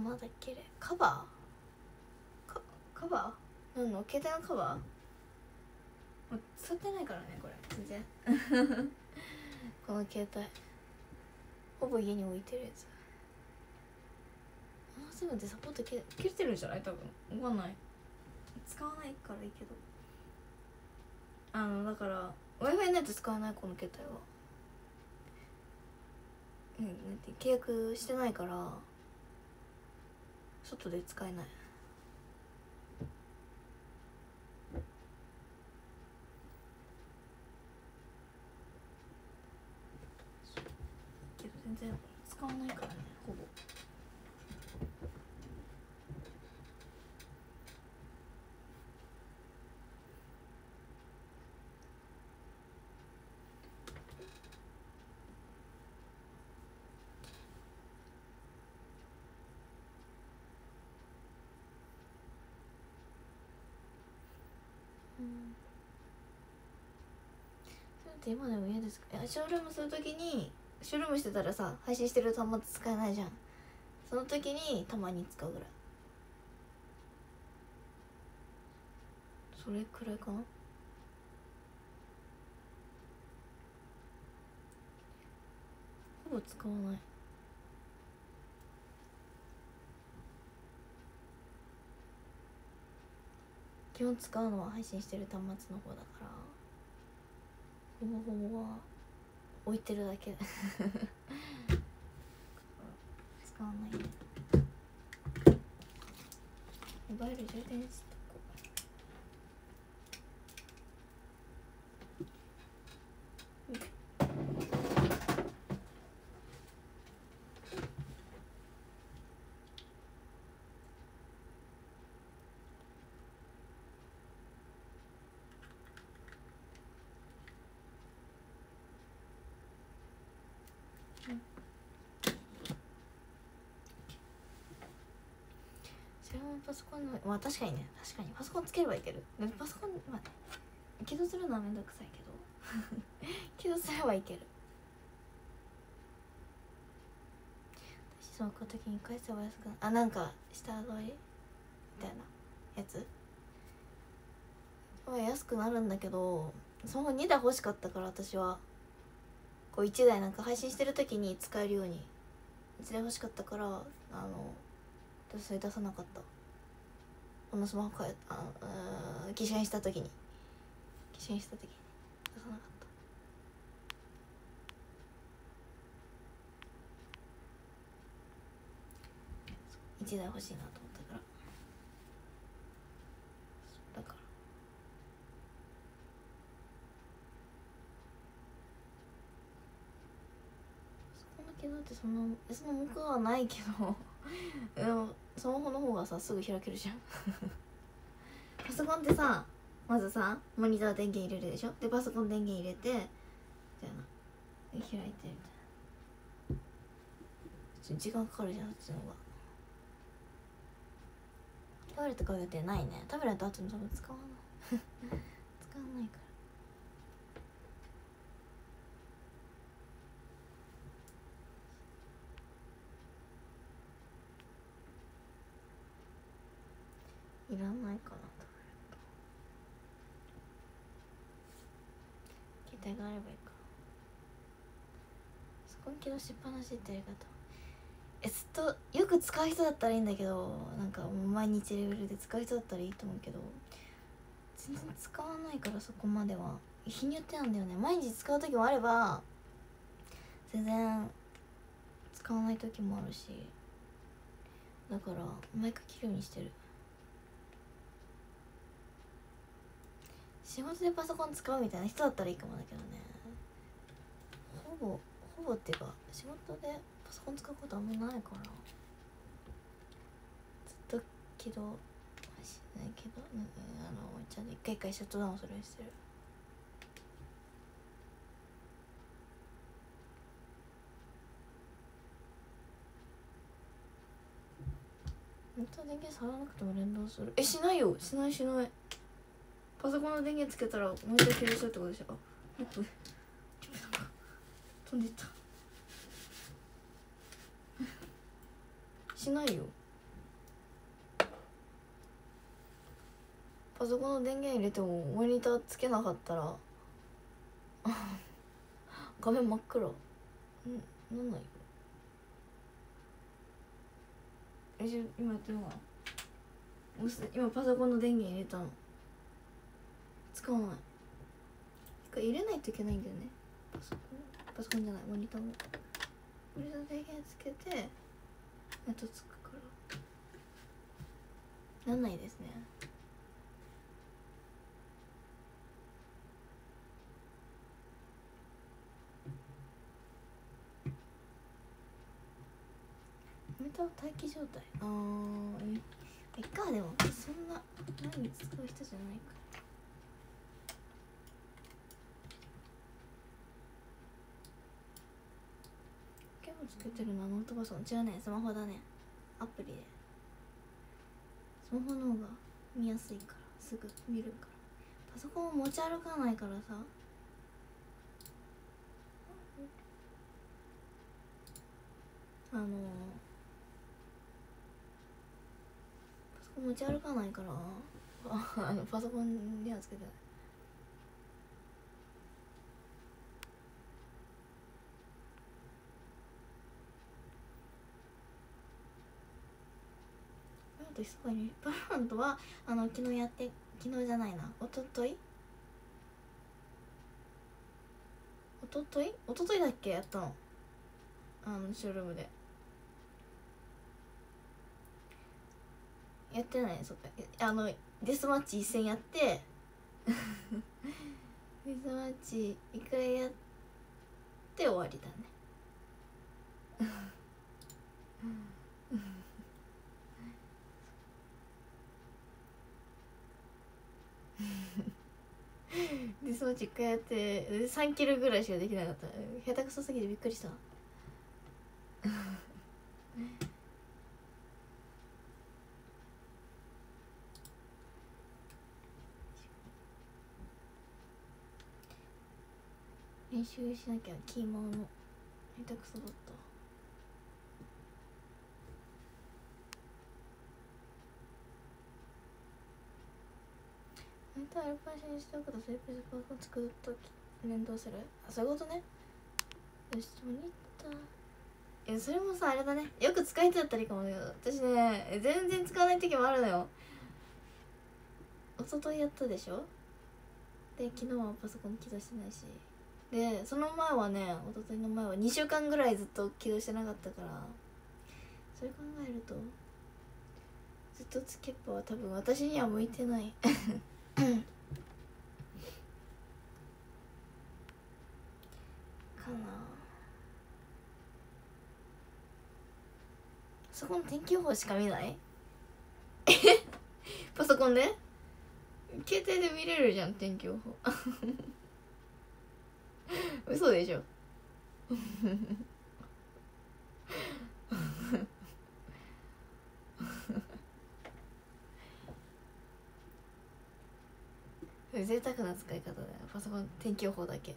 まだ綺麗。カバーカバーなんの？携帯のカバーもう使ってないからね、これ全然この携帯ほぼ家に置いてるやつ。あ、セブンってサポート切れてるんじゃない？多分わかんない、使わないからいいけど、だから Wi-Fi ないと使わない、この携帯は。だって契約してないから外で使えない。けど全然使わないからね、ほぼ。今でも家ですか？いや、ショールームするときに、ショールームしてたらさ、配信してる端末使えないじゃん。その時にたまに使うぐらい、それくらいかな。ほぼ使わない。基本使うのは配信してる端末の方だから、ほぼほぼは置いてるだけ使わない。モバイル充電しとこう。パソコンの、まあ確かにね、確かにパソコンつければいける。パソコン、まあ、起動するのはめんどくさいけど起動すればいける。私その時に返せば安くな、あ、なんか下取りみたいなやつは安くなるんだけど、その2台欲しかったから、私はこう1台なんか配信してる時に使えるように1台欲しかったから、私それ出さなかった。このスマホ買え、機種変した時に、機種変した時に出さなかった。1台欲しいなと思ったから、だからそこの機能ってその向こうはないけどでもスマホの方がさ、すぐ開けるじゃんパソコンってさ、まずさモニター電源入れるでしょ、でパソコン電源入れてみたいな、開いてみたいな、ちょっと時間かかるじゃん、そっちの方が。タブレットかけてないね。タブレットあとに多分使わない使わないから。いらないかな、タブレット。携帯があればいいか。そこに起動しっぱなしってやり方、ずっとよく使う人だったらいいんだけど、なんかもう毎日レベルで使う人だったらいいと思うけど、全然使わないから、そこまでは日によってなんだよね。毎日使う時もあれば全然使わない時もあるし、だから毎回切るようにしてる。仕事でパソコン使うみたいな人だったらいいかもだけどね。ほぼっていうか、仕事でパソコン使うことあんまないから、ずっと起動しないけど、ちゃんと一回一回シャットダウンするようにしてる。本当は電源触らなくても連動する、しないよ、しない。パソコンの電源つけたらもう一回起動するってことでしょ。あ、リップ飛んでいったしないよ。パソコンの電源入れてもモニターつけなかったら画面真っ暗なんないよ。今やってるのかな。今パソコンの電源入れたの、使わない。一回入れないといけないんだよね。パソコンじゃない、モニターも。モニター電源つけて、やっとつくから。なんないですね。モニター待機状態。いっか、でも、そんな、毎日使う人じゃないから。つけてるのはノートパソコン、違うね、スマホだね。アプリでスマホの方が見やすいから、すぐ見るから。パソコンを持ち歩かないからさ、パソコン持ち歩かないから、パソコンにはつけてない。パラントは昨日やって、昨日じゃないな、おとといだっけ、やったの、ショールームでやってない。そっか、デスマッチ一戦やってデスマッチ一回やって終わりだねでその実家やって3キロぐらいしかできなかった。下手くそすぎてびっくりした練習しなきゃキーマーの下手くそだった。アルパイシにしたことセーページパークを作ると連動する、あ、そういうことね。よし、もういった。それもさ、あれだね、よく使いちゃったりかもよ。私ね、全然使わない時もあるのよ。一昨日やったでしょ。で、昨日はパソコン起動してないし、で、その前はね、一昨日の前は2週間ぐらいずっと起動してなかったから、それ考えるとずっとつけっぱは多分私には向いてないかな。そこの天気予報しか見ない。パソコンで、携帯で見れるじゃん、天気予報。嘘でしょ。贅沢な使い方だよ、パソコン天気予報だけ。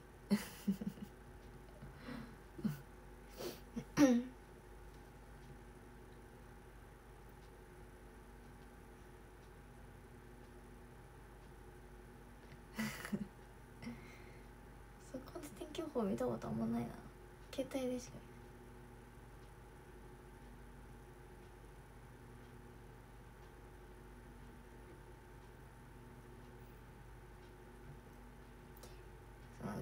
そこで天気予報見たことあんまないな、携帯でしか。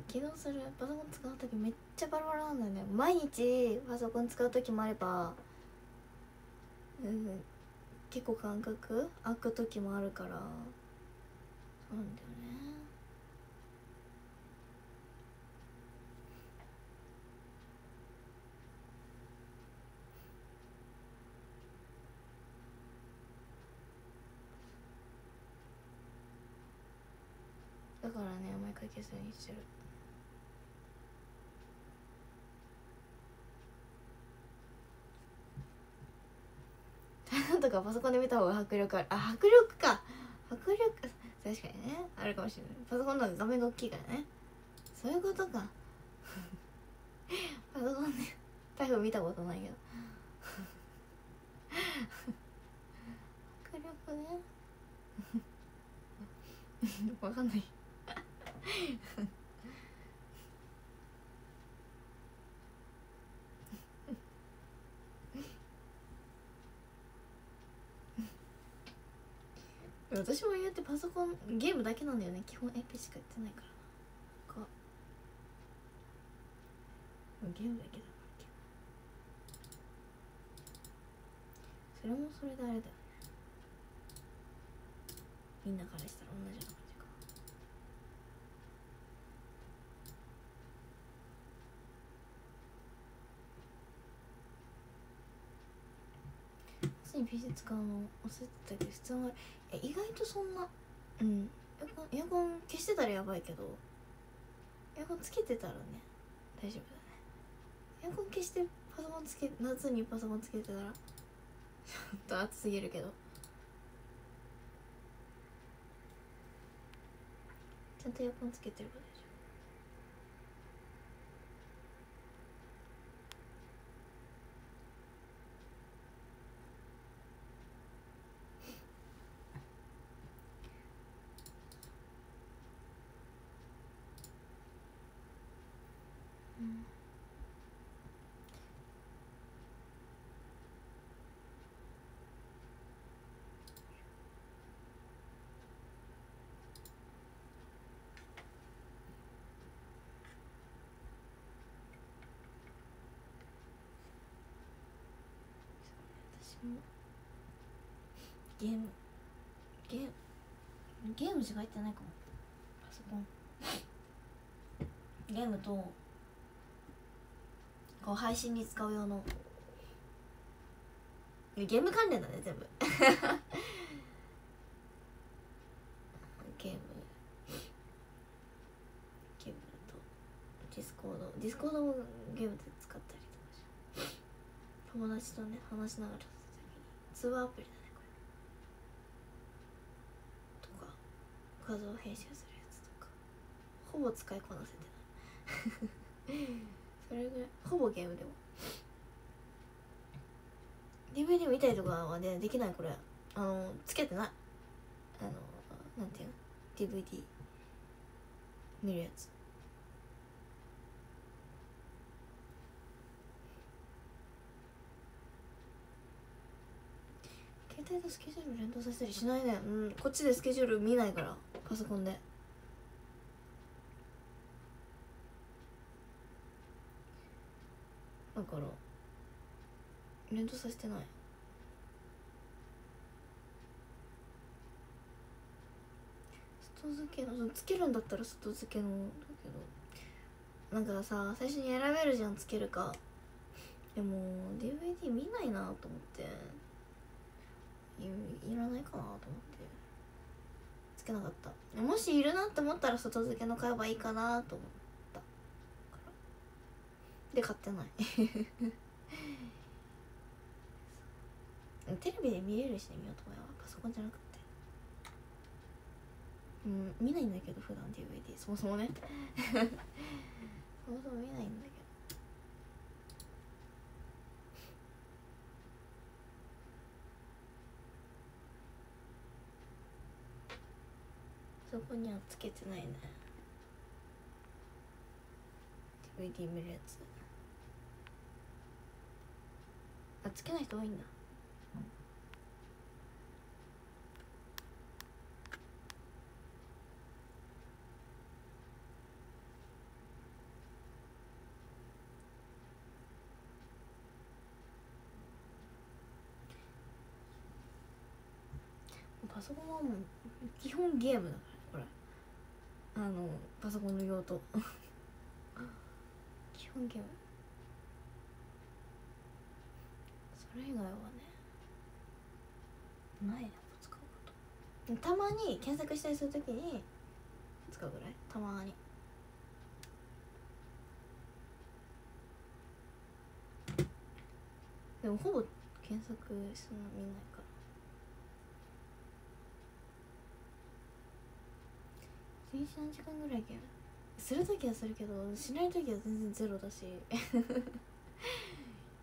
起動するパソコン使う時めっちゃバラバラなんだよね。毎日パソコン使う時もあれば、うん、結構間隔空く時もあるから、そうなんだよね。だからね、毎回消すようにしてる。とかパソコンで見た方が迫力ある。あ、迫力か、迫力、確かにね、あるかもしれない。パソコンの画面が大きいからね。そういうことか。パソコンで台風見たことないけど。迫力ね。わかんない。私も言うてパソコンゲームだけなんだよね、基本。 AP しかやってないから、こうゲームだけだな。それもそれであれだよね、みんなからしたら同じような感じか。私に PC 使うの忘れてたけど、必要がある。意外とそんな、うん、エアコン消してたらやばいけど、エアコンつけてたらね、大丈夫だね。エアコン消してパソコンつけ、夏にパソコンつけてたらちょっと暑すぎるけど、ちゃんとエアコンつけてるから大丈夫。ゲームしか入ってないかも、パソコン。ゲームとこう配信に使う用のゲーム関連だね、全部。ゲームとディスコードもゲームで使ったりとかし、友達とね、話しながら通話アプリだね、これとか画像編集するやつとかほぼ使いこなせてそれぐらいほぼゲームでも DVD 見たりとかはねできない。これつけてない、なんていうの DVD 見るやつ。携帯とスケジュール連動させたりしないね。うん、こっちでスケジュール見ないから、パソコンで。だから連動させてない。外付けの、そのつけるんだったら外付けのだけど、なんかさ最初に選べるじゃん、つけるか。でも DVD 見ないなと思って。いらないかなと思ってつけなかった。もしいるなって思ったら外付けの買えばいいかなと思ったからで買ってない。テレビで見れるしね、見ようと思えばパソコンじゃなくて、うん、見ないんだけど普段 DVD そもそもねそもそも見ないんだけど。そこにはつけてないね。 DVD 見るやつ。あ、つけない人多いんだ。パソコンはもう基本ゲームだから。パソコンの用途基本ゲーム。それ以外はねないな、使うこと。たまに検索したりするときに使うぐらい。たまにでもほぼ検索その見ないから。1日何時間ぐらいゲームするときはするけど、しないときは全然ゼロだし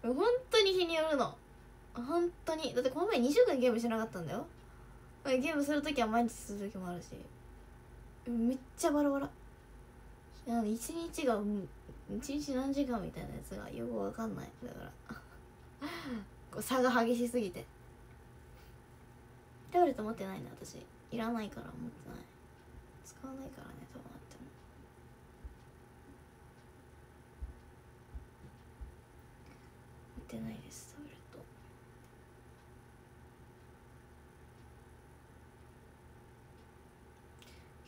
本当に日によるの、本当に。だってこの前2週間ゲームしなかったんだよ。ゲームするときは毎日するときもあるし、めっちゃバラバラ。一日が一日何時間みたいなやつがよくわかんない。だから差が激しすぎてタブレット持ってないんだ、私。いらないから持ってない、使わないからね、多分あっても。持ってないです、タブレット。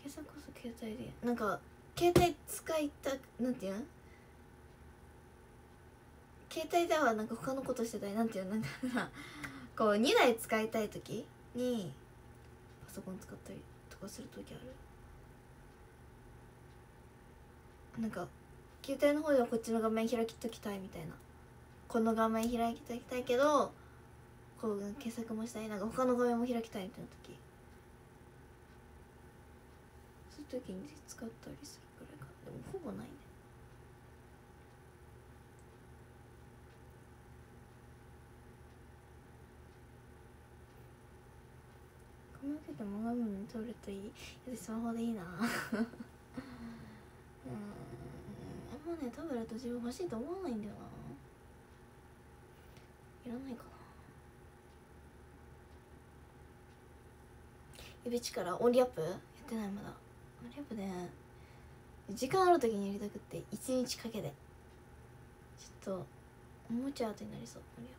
計算こそ携帯で、なんか携帯使いたく、なんていうん？携帯ではなんか他のことしてたい、なんていうん、なんかこう2台使いたいときにパソコン使ったりとかするときある。なんか携帯の方ではこっちの画面開きときたいみたいな、この画面開きときたいけどこう検索もしたい、なんか他の画面も開きたいみたいな時、そういう時に使ったりするくらいかな。でもほぼないね。髪の毛でも画面撮るといい、スマホでいいなあんまね、タブレット自分欲しいと思わないんだよな。いらないかな。指力オンリーアップやってない、まだ。オンリーアップね、時間ある時にやりたくって、一日かけてちょっとおもちゃアートになりそう。オンリーア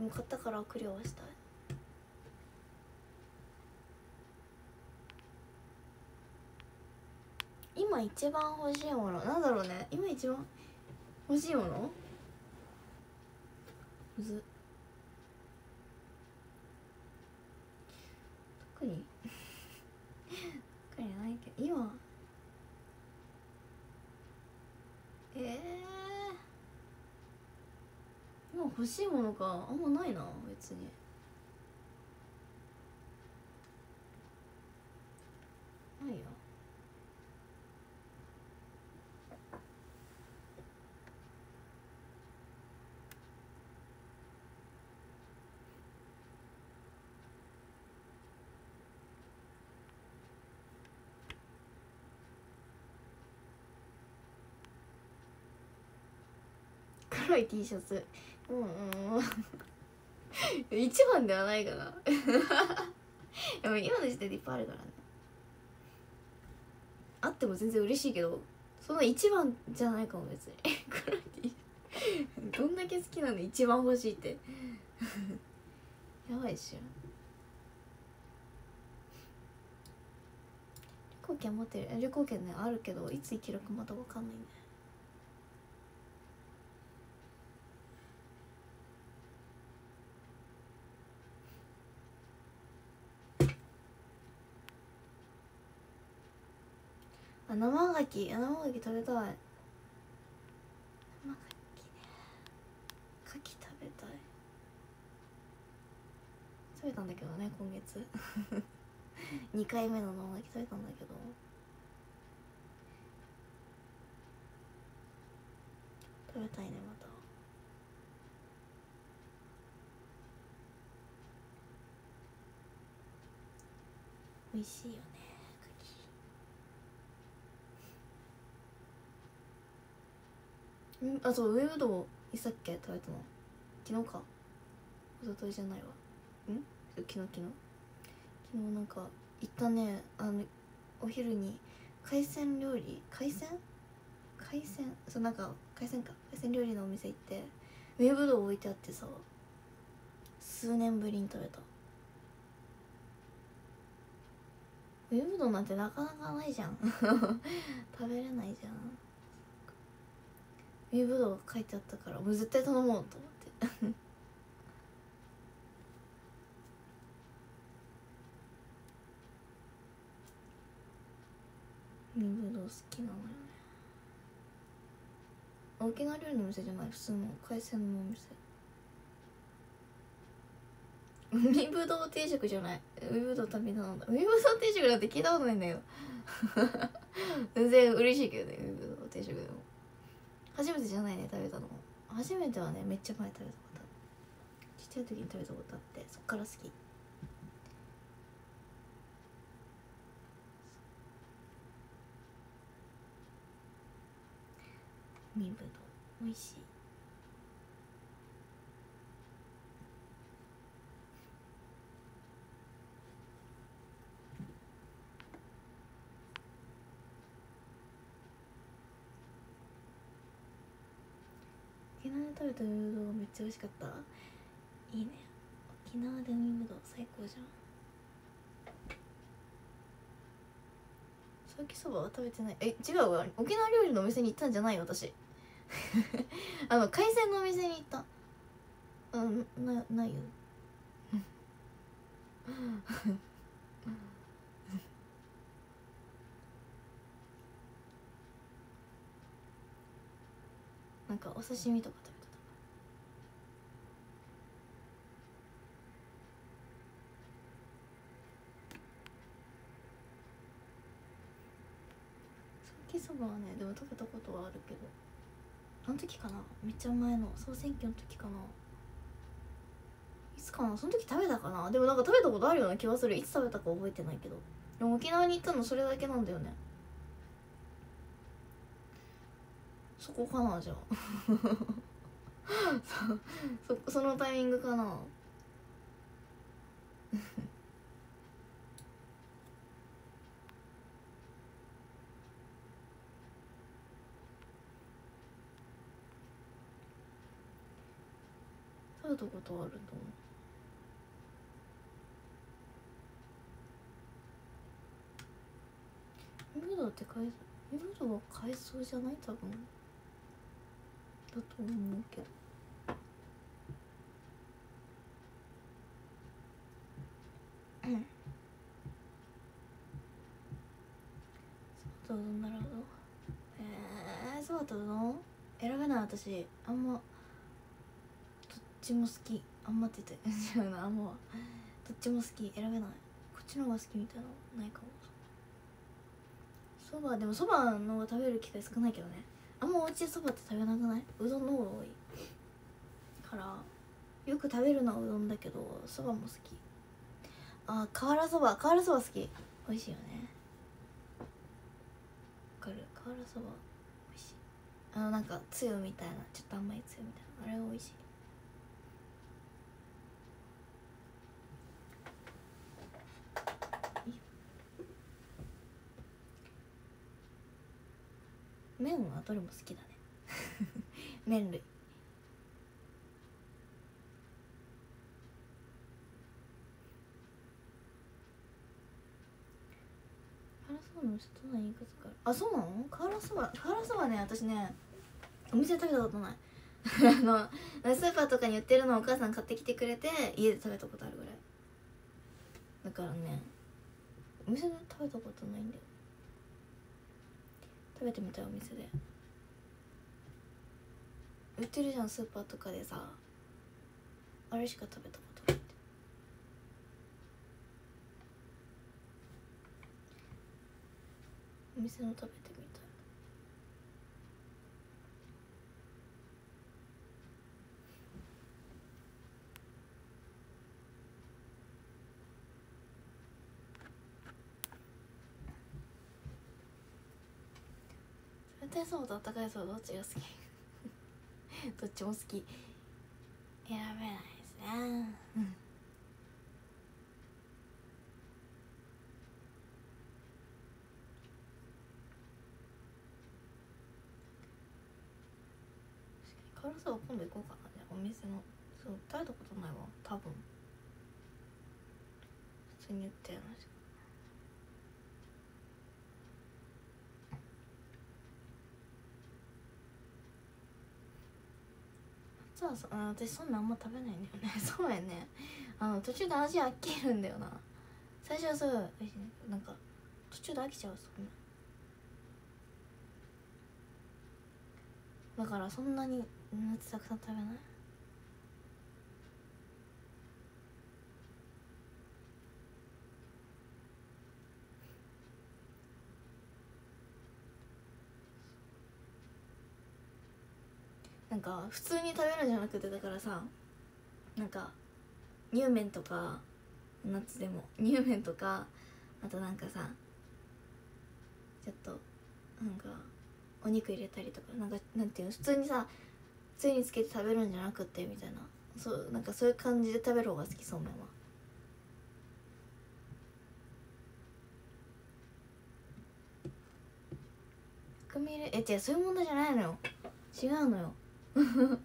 ップでも買ったからクリアはしたい。今一番欲しいものなんだろうね。今一番欲しいもの、むず、特に特にないけど今、今欲しいものか、あんまないな別に。ないよ。黒い T シャツ、一番ではないかなでも今の時点でいっぱいあるからね。あっても全然嬉しいけど、その一番じゃないかも別に黒い T シャツどんだけ好きなの一番欲しいってやばいっしょ。旅行券持ってる、旅行券ねあるけどいつ行けるかまだ分かんないね。あ、生牡蠣、生牡蠣食べたい。生牡蠣ね、牡蠣食べたい。食べたんだけどね今月2回目の生牡蠣食べたんだけど、食べたいねまた。美味しいよね。あ、そう、上ぶどういさっけ食べたの昨日か一昨日じゃないわ、昨日なんか行ったね。お昼に海鮮料理、そう、なんか海鮮料理のお店行って上ぶどう置いてあってさ、数年ぶりに食べた。上ぶどうなんてなかなかないじゃん食べれないじゃん。上ぶどう書いてあったからもう絶対頼もうと思って上ぶどう好きなのよね。沖縄料理の店じゃない、普通の海鮮のお店。海ぶどう定食じゃない、海ぶどう食べたの。海ぶどう定食なんて聞いたことないんだよ全然嬉しいけどね、海ぶどう定食でも初めてじゃないね食べたの。初めてはねめっちゃ前食べたことある、ちっちゃい時に食べたことあってそっから好き。海ぶどう美味しい。食べた海ぶどうがめっちゃ美味しかった。いいね、沖縄で海ぶどう最高じゃん。ソーキそばは食べてない。え、違うわ、沖縄料理のお店に行ったんじゃないよ私海鮮のお店に行った。ないよなんかお刺身とか食べて、そばはねでも食べたことはあるけど、あの時かな、めっちゃ前の総選挙の時かな、いつかな、その時食べたかな。でもなんか食べたことあるような気はする、いつ食べたか覚えてないけど。でも沖縄に行ったのそれだけなんだよね。そこかなじゃあそのタイミングかな食べたことあると思う。海ぶどうって海藻、海ぶどうは海藻じゃない多分だと思うけど。そばとうどんならどう？そばとうどん選べない私。あんまどっちも好き、あんまって言って違うな、あんまはどっちも好き、選べない、こっちの方が好きみたいなのないかも。そばでもそばの方が食べる機会少ないけどね、あんまお家でそばって食べなくない？うどんの方が多いからよく食べるのはうどんだけど、そばも好き。あ、瓦そば、瓦そば好き、美味しいよね。わかる、瓦そば美味しい。なんかつゆみたいなちょっと甘いつゆみたいなあれ美味しい。麺はどれも好きだね麺類。あ、そうなの？瓦そばね、私ねお店で食べたことないスーパーとかに売ってるのをお母さん買ってきてくれて家で食べたことあるぐらいだからね、お店で食べたことないんだよ。食べてみたい。お店で売ってるじゃん、スーパーとかでさ、あれしか食べたことない。お店の食べてみたい。冷たいそうと温かいそうどっちが好きどっちも好き。選べないですね辛さは今度行こうかな。お店のそう食べたことないわ、多分普通に売ってるのしか。実は私そんなんあんま食べないんだよねそうやね、途中で味飽きるんだよな。最初はすごい美味しい、なんか途中で飽きちゃう。そんなだからそんなに夏たくさん食べない。なんか普通に食べるんじゃなくて、だからさ、なんか乳麺とか、夏でも乳麺とか、あとなんかさちょっとなんかお肉入れたりとか、なんかなんていうの、普通にさつゆにつけて食べるんじゃなくてみたいな、なんかそういう感じで食べる方が好き、そうめんは。組入れ違う、そういう問題じゃないのよ、違うのよ違う、なんかね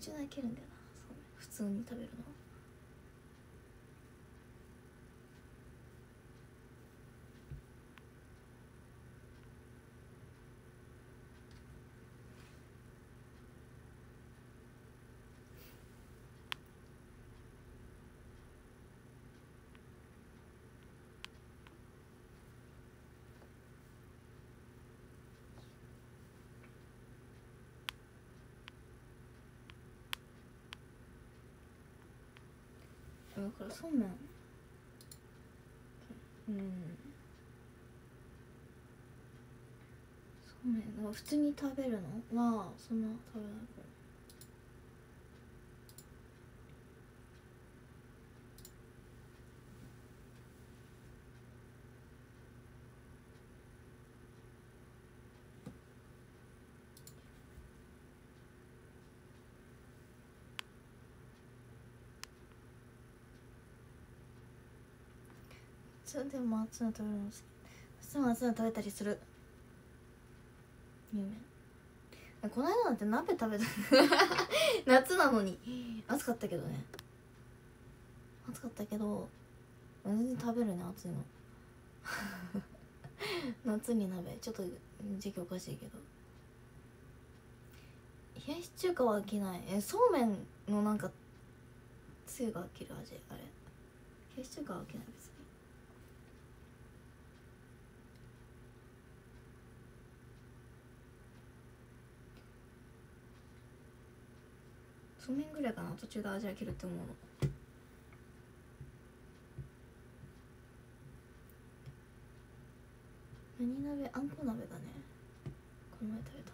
途中で飽きるんだよな、そうめん普通に食べるの。だからそうめん、そうめんは普通に食べるのはそんな食べないから。でも熱いの食べるの好き。普通も熱いの食べたりする。有名。この間なんて鍋食べた夏なのに暑かったけどね、暑かったけど全然食べるね、暑いの夏に鍋、ちょっと時期おかしいけど。冷やし中華は飽きない。そうめんのなんかつゆが飽きる味、あれ冷やし中華は飽きない別に。そうめんぐらいかな、途中で味飽きるって思うの。何鍋、あんこ鍋だね、この前食べたな。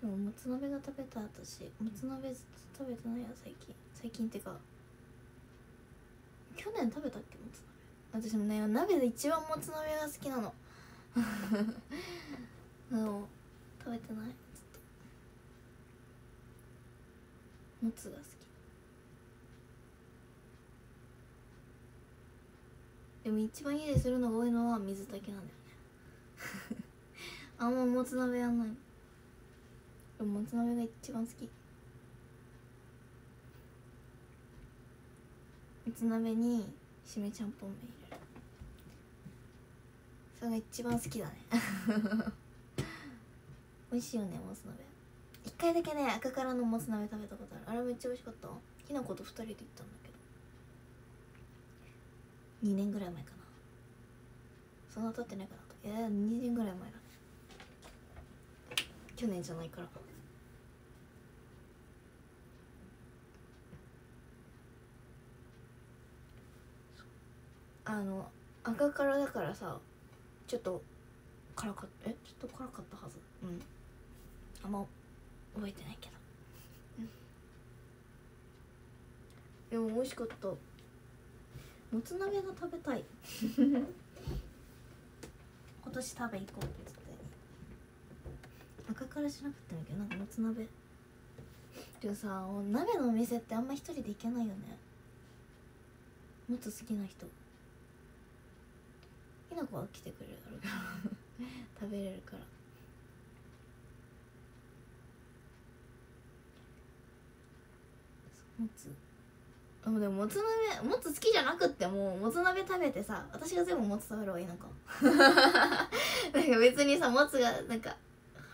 でももつ鍋が食べた私、もつ鍋ずっと食べてないよ最近。最近ってか去年食べたっけもつ鍋。私もね鍋で一番もつ鍋が好きなの。でも食べてないずっと。もつが好き。でも一番家でするのが多いのは水炊きなんだよね。あんまもつ鍋やんない。でももつ鍋が一番好き。もつ鍋にしめちゃんぽん麺入れる、それが一番好きだね。美味しいよねもつ鍋。一回だけね赤からのもつ鍋食べたことある。あれめっちゃ美味しかった。きなこと2人で行ったんだけど2年ぐらい前かな、そんな経ってないかな。いや2年ぐらい前だね。去年じゃないから。赤からだからさ、ちょっと辛かったはず。うんあんま覚えてないけど。でも美味しかった。もつ鍋が食べたい。今年食べ行こうって赤からしなかったんだけど、なんかもつ鍋でもさ、鍋のお店ってあんま一人で行けないよね。もつ好きな人きなこは来てくれるだろうから。食べれるから。もつでももつ鍋、もつ好きじゃなくってももつ鍋食べてさ、私が全部もつ食べる方がいいのか。なんか別にさ、もつがなんか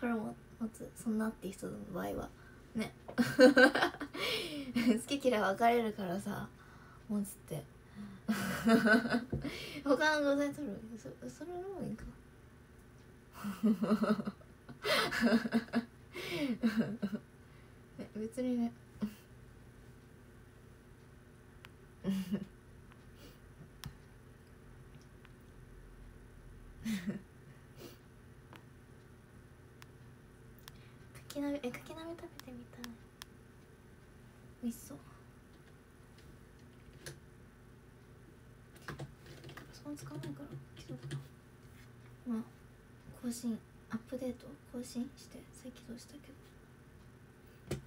腹もつそんなっていう人の場合はね。好き嫌い分かれるからさ、もつって。他の具材取る、それもいいか。別にね。かき鍋食べてみたい。美味しそう。パソコン使わないから起動かな。まあ更新アップデート更新して再起動したけど、シ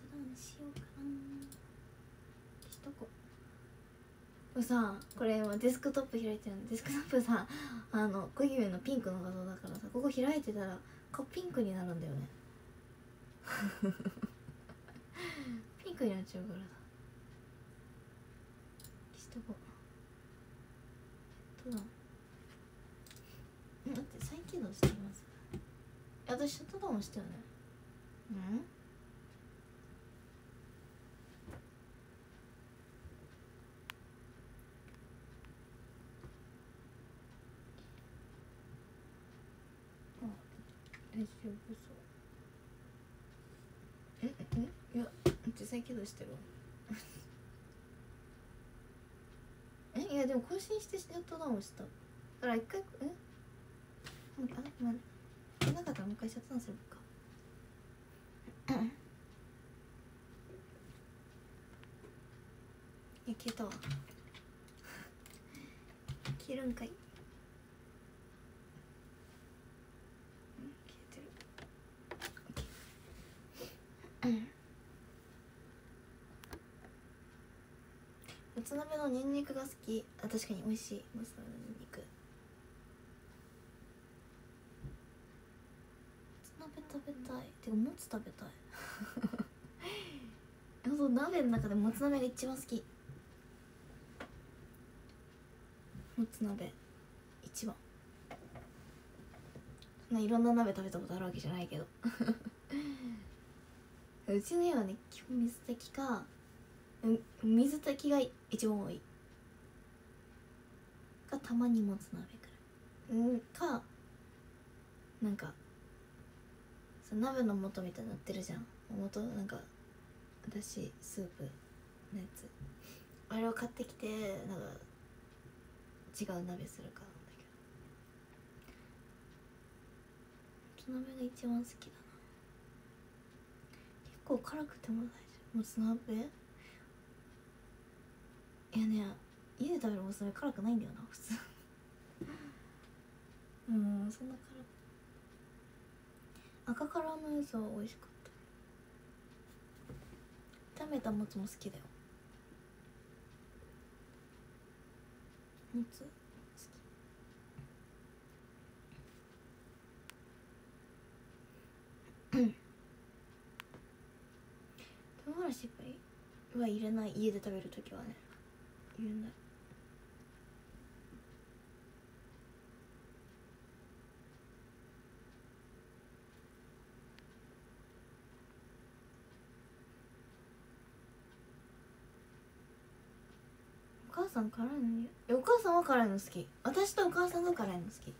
ャットダウンしようかな。さ、これデスクトップ開いてるの。デスクトップさ、小指のピンクの画像だからさ、ここ開いてたら顔ピンクになるんだよね。ピンクになっちゃうからさ、消しとこう。シャットダウンだって再起動してます。私シャットダウンしたよね。うん大丈夫そう。いや、実際起動してるわ。いやでも更新してシャットダウンしたから一回なかったらもう一回シャットダウンするか。いや消えたわ。消えるんかい。もつ鍋のニンニクが好き。あ、確かに美味しい。もつ鍋のニンニク、もつ鍋食べたい。てかもつ食べたい。そう、鍋の中でもつ鍋が一番好き。もつ鍋一番。そんないろんな鍋食べたことあるわけじゃないけど。うちの家はね、基本水炊きか、水炊きが一番多いか、たまにもつ鍋くらいか、なんかその鍋の素みたいになってるじゃん。素なんか私スープのやつ、あれを買ってきてなんか違う鍋するかなんだけど、つ鍋が一番好きだな。結構辛くても大丈夫。もつ鍋、いやね、家で食べるもつ鍋辛くないんだよな普通。うん、そんな辛く、赤辛のやつは美味しかった。炒めたもつも好きだよ。もつ好き。唐辛子は入れない、家で食べるときはね入れない。お母さん辛いのに、お母さんは辛いの好き。私とお母さんが辛いの好き。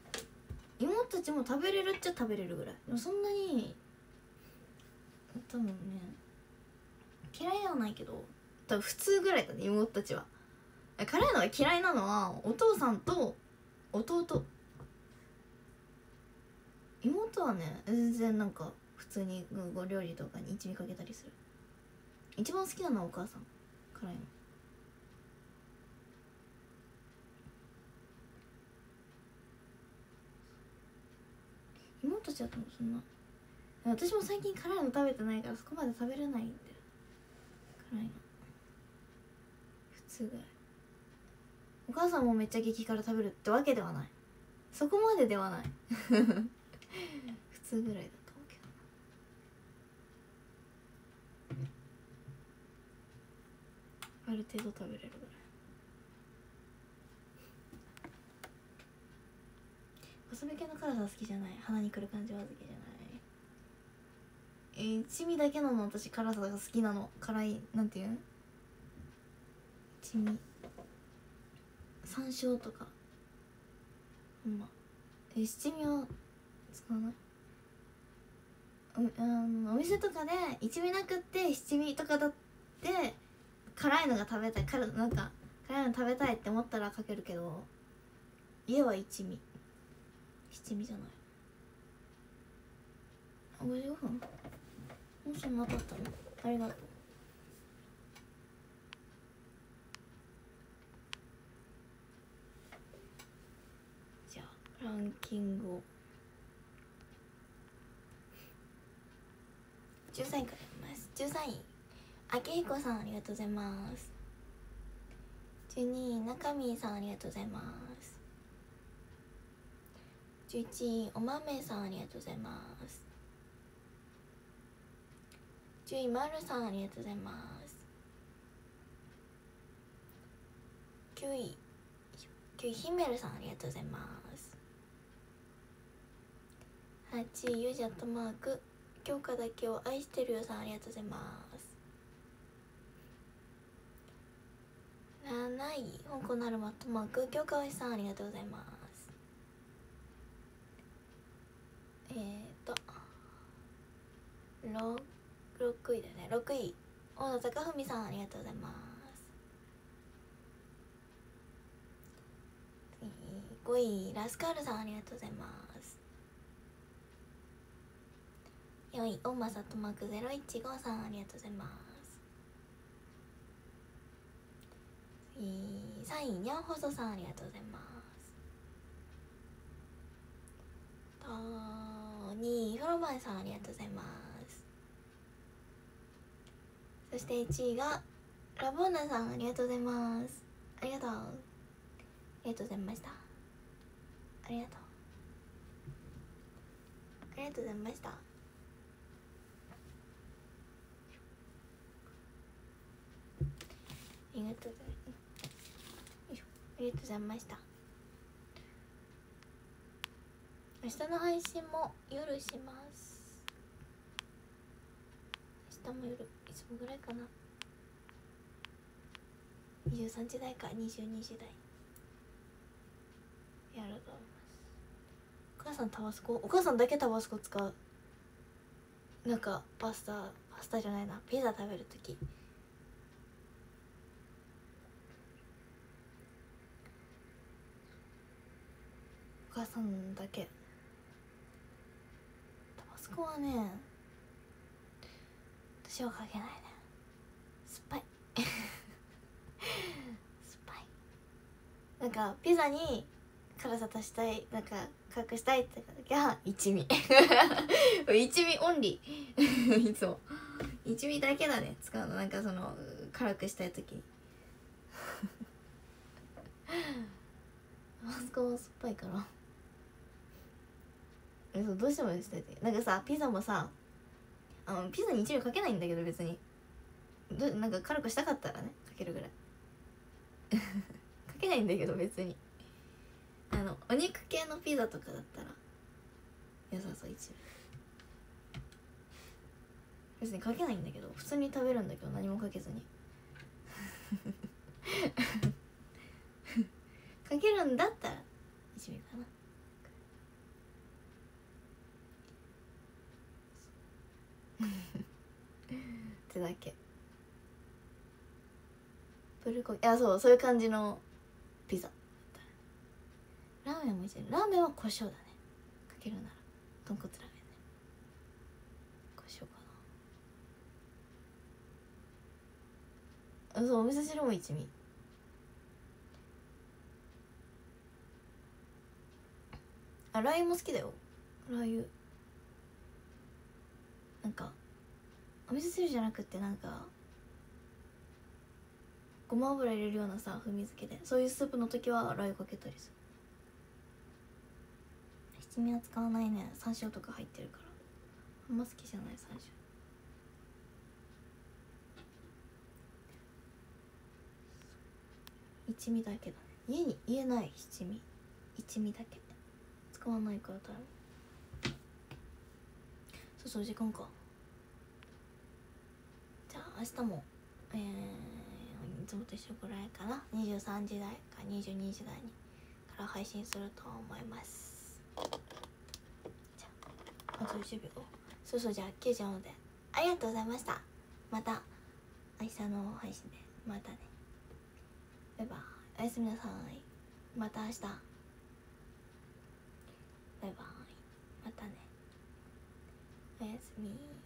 妹たちも食べれるっちゃ食べれるぐらい。でもそんなに多分ね嫌いではないけど、多分普通ぐらいだね妹たちは。辛いのが嫌いなのはお父さんと弟。妹はね全然なんか普通にご料理とかに一味かけたりする。一番好きなのはお母さん、辛いの。妹たちは多分そんな、私も最近辛いの食べてないからそこまで食べれないんだよ。辛いの普通ぐらい。お母さんもめっちゃ激辛食べるってわけではない、そこまでではない。普通ぐらいだったわけだな、ある程度食べれるぐらい。わさび系の辛さは好きじゃない。鼻にくる感じは好きじゃない。一味だけなの私、辛さが好きなの。辛い、なんていうん、一味、山椒とか、ほんま。七味は使わない。お店とかで一味なくって七味とかだって、辛いのが食べたい、なんか辛いの食べたいって思ったらかけるけど、家は一味、七味じゃない。55分、もうそんな経ったの、ありがとう。じゃあランキングを13位から読みます。13位、あけひこさん、ありがとうございます。12位、なかみーさん、ありがとうございます。11位、おまめさん、ありがとうございます。10位、まるさん、ありがとうございます。9位、ひめるさん、ありがとうございます。8位、ゆうじアットマーク教科だけを愛してるよさん、ありがとうございます。7位、香港なるまアットマーク教科おいさん、ありがとうございます。6位だね。6位、大野貴文さん、ありがとうございます。5位、ラスカールさん、ありがとうございます。4位、大間さとまく015さん、ありがとうございます。3位、にゃんほそさん、ありがとうございます。2位、フロマンさん、ありがとうございます。そして1位がラボーナさん、ありがとうございます。ありがとう、ありがとうございました。ありがとう、ありがとうございました。ありがとうございました。明日の配信も夜します。明日も夜いつもぐらいかな、23時台か22時台やると思います。お母さんタバスコ、お母さんだけタバスコ使う。なんかパスタじゃないな、ピザ食べるときお母さんだけクはね、私はかけないね。酸っぱい酸っぱい。なんかピザに辛さ足したい、なんか隠したいって時は一味一味オンリーいつも一味だけだね使うの。なんかその辛くしたい時にマスコは酸っぱいからそうどうしてもしたい。なんかさ、ピザもさ、ピザに一味かけないんだけど、別になんか辛くしたかったらねかけるぐらいかけないんだけど、別にお肉系のピザとかだったら良さそう。一味別にかけないんだけど、普通に食べるんだけど、何もかけずにかけるんだったら一味かな。ってだけ。プルコギ、あ、そうそういう感じのピザ。ラーメンもいいじゃん。ラーメンは胡椒だね。かけるなら豚骨ラーメンね。胡椒かな。あ、そう、お味噌汁も一味。あ、ラー油も好きだよ。ラー油。なんかお味噌汁じゃなくて、なんかごま油入れるようなさ、風味付けで、そういうスープの時はラー油かけたりする。七味は使わないね。山椒とか入ってるからあんま好きじゃない。山椒一味だけだね。家に家ない七味、一味だけ使わないからだよ。そうそう、時間か。じゃあ明日もいつもと一緒ぐらいかな。23時台か22時台にから配信すると思います。じゃああと10秒。そうそう、じゃあ9時なのでありがとうございました。また明日の配信で。またね、バイバイ。おやすみなさい。また明日。バイバイ。またね。おやすみ。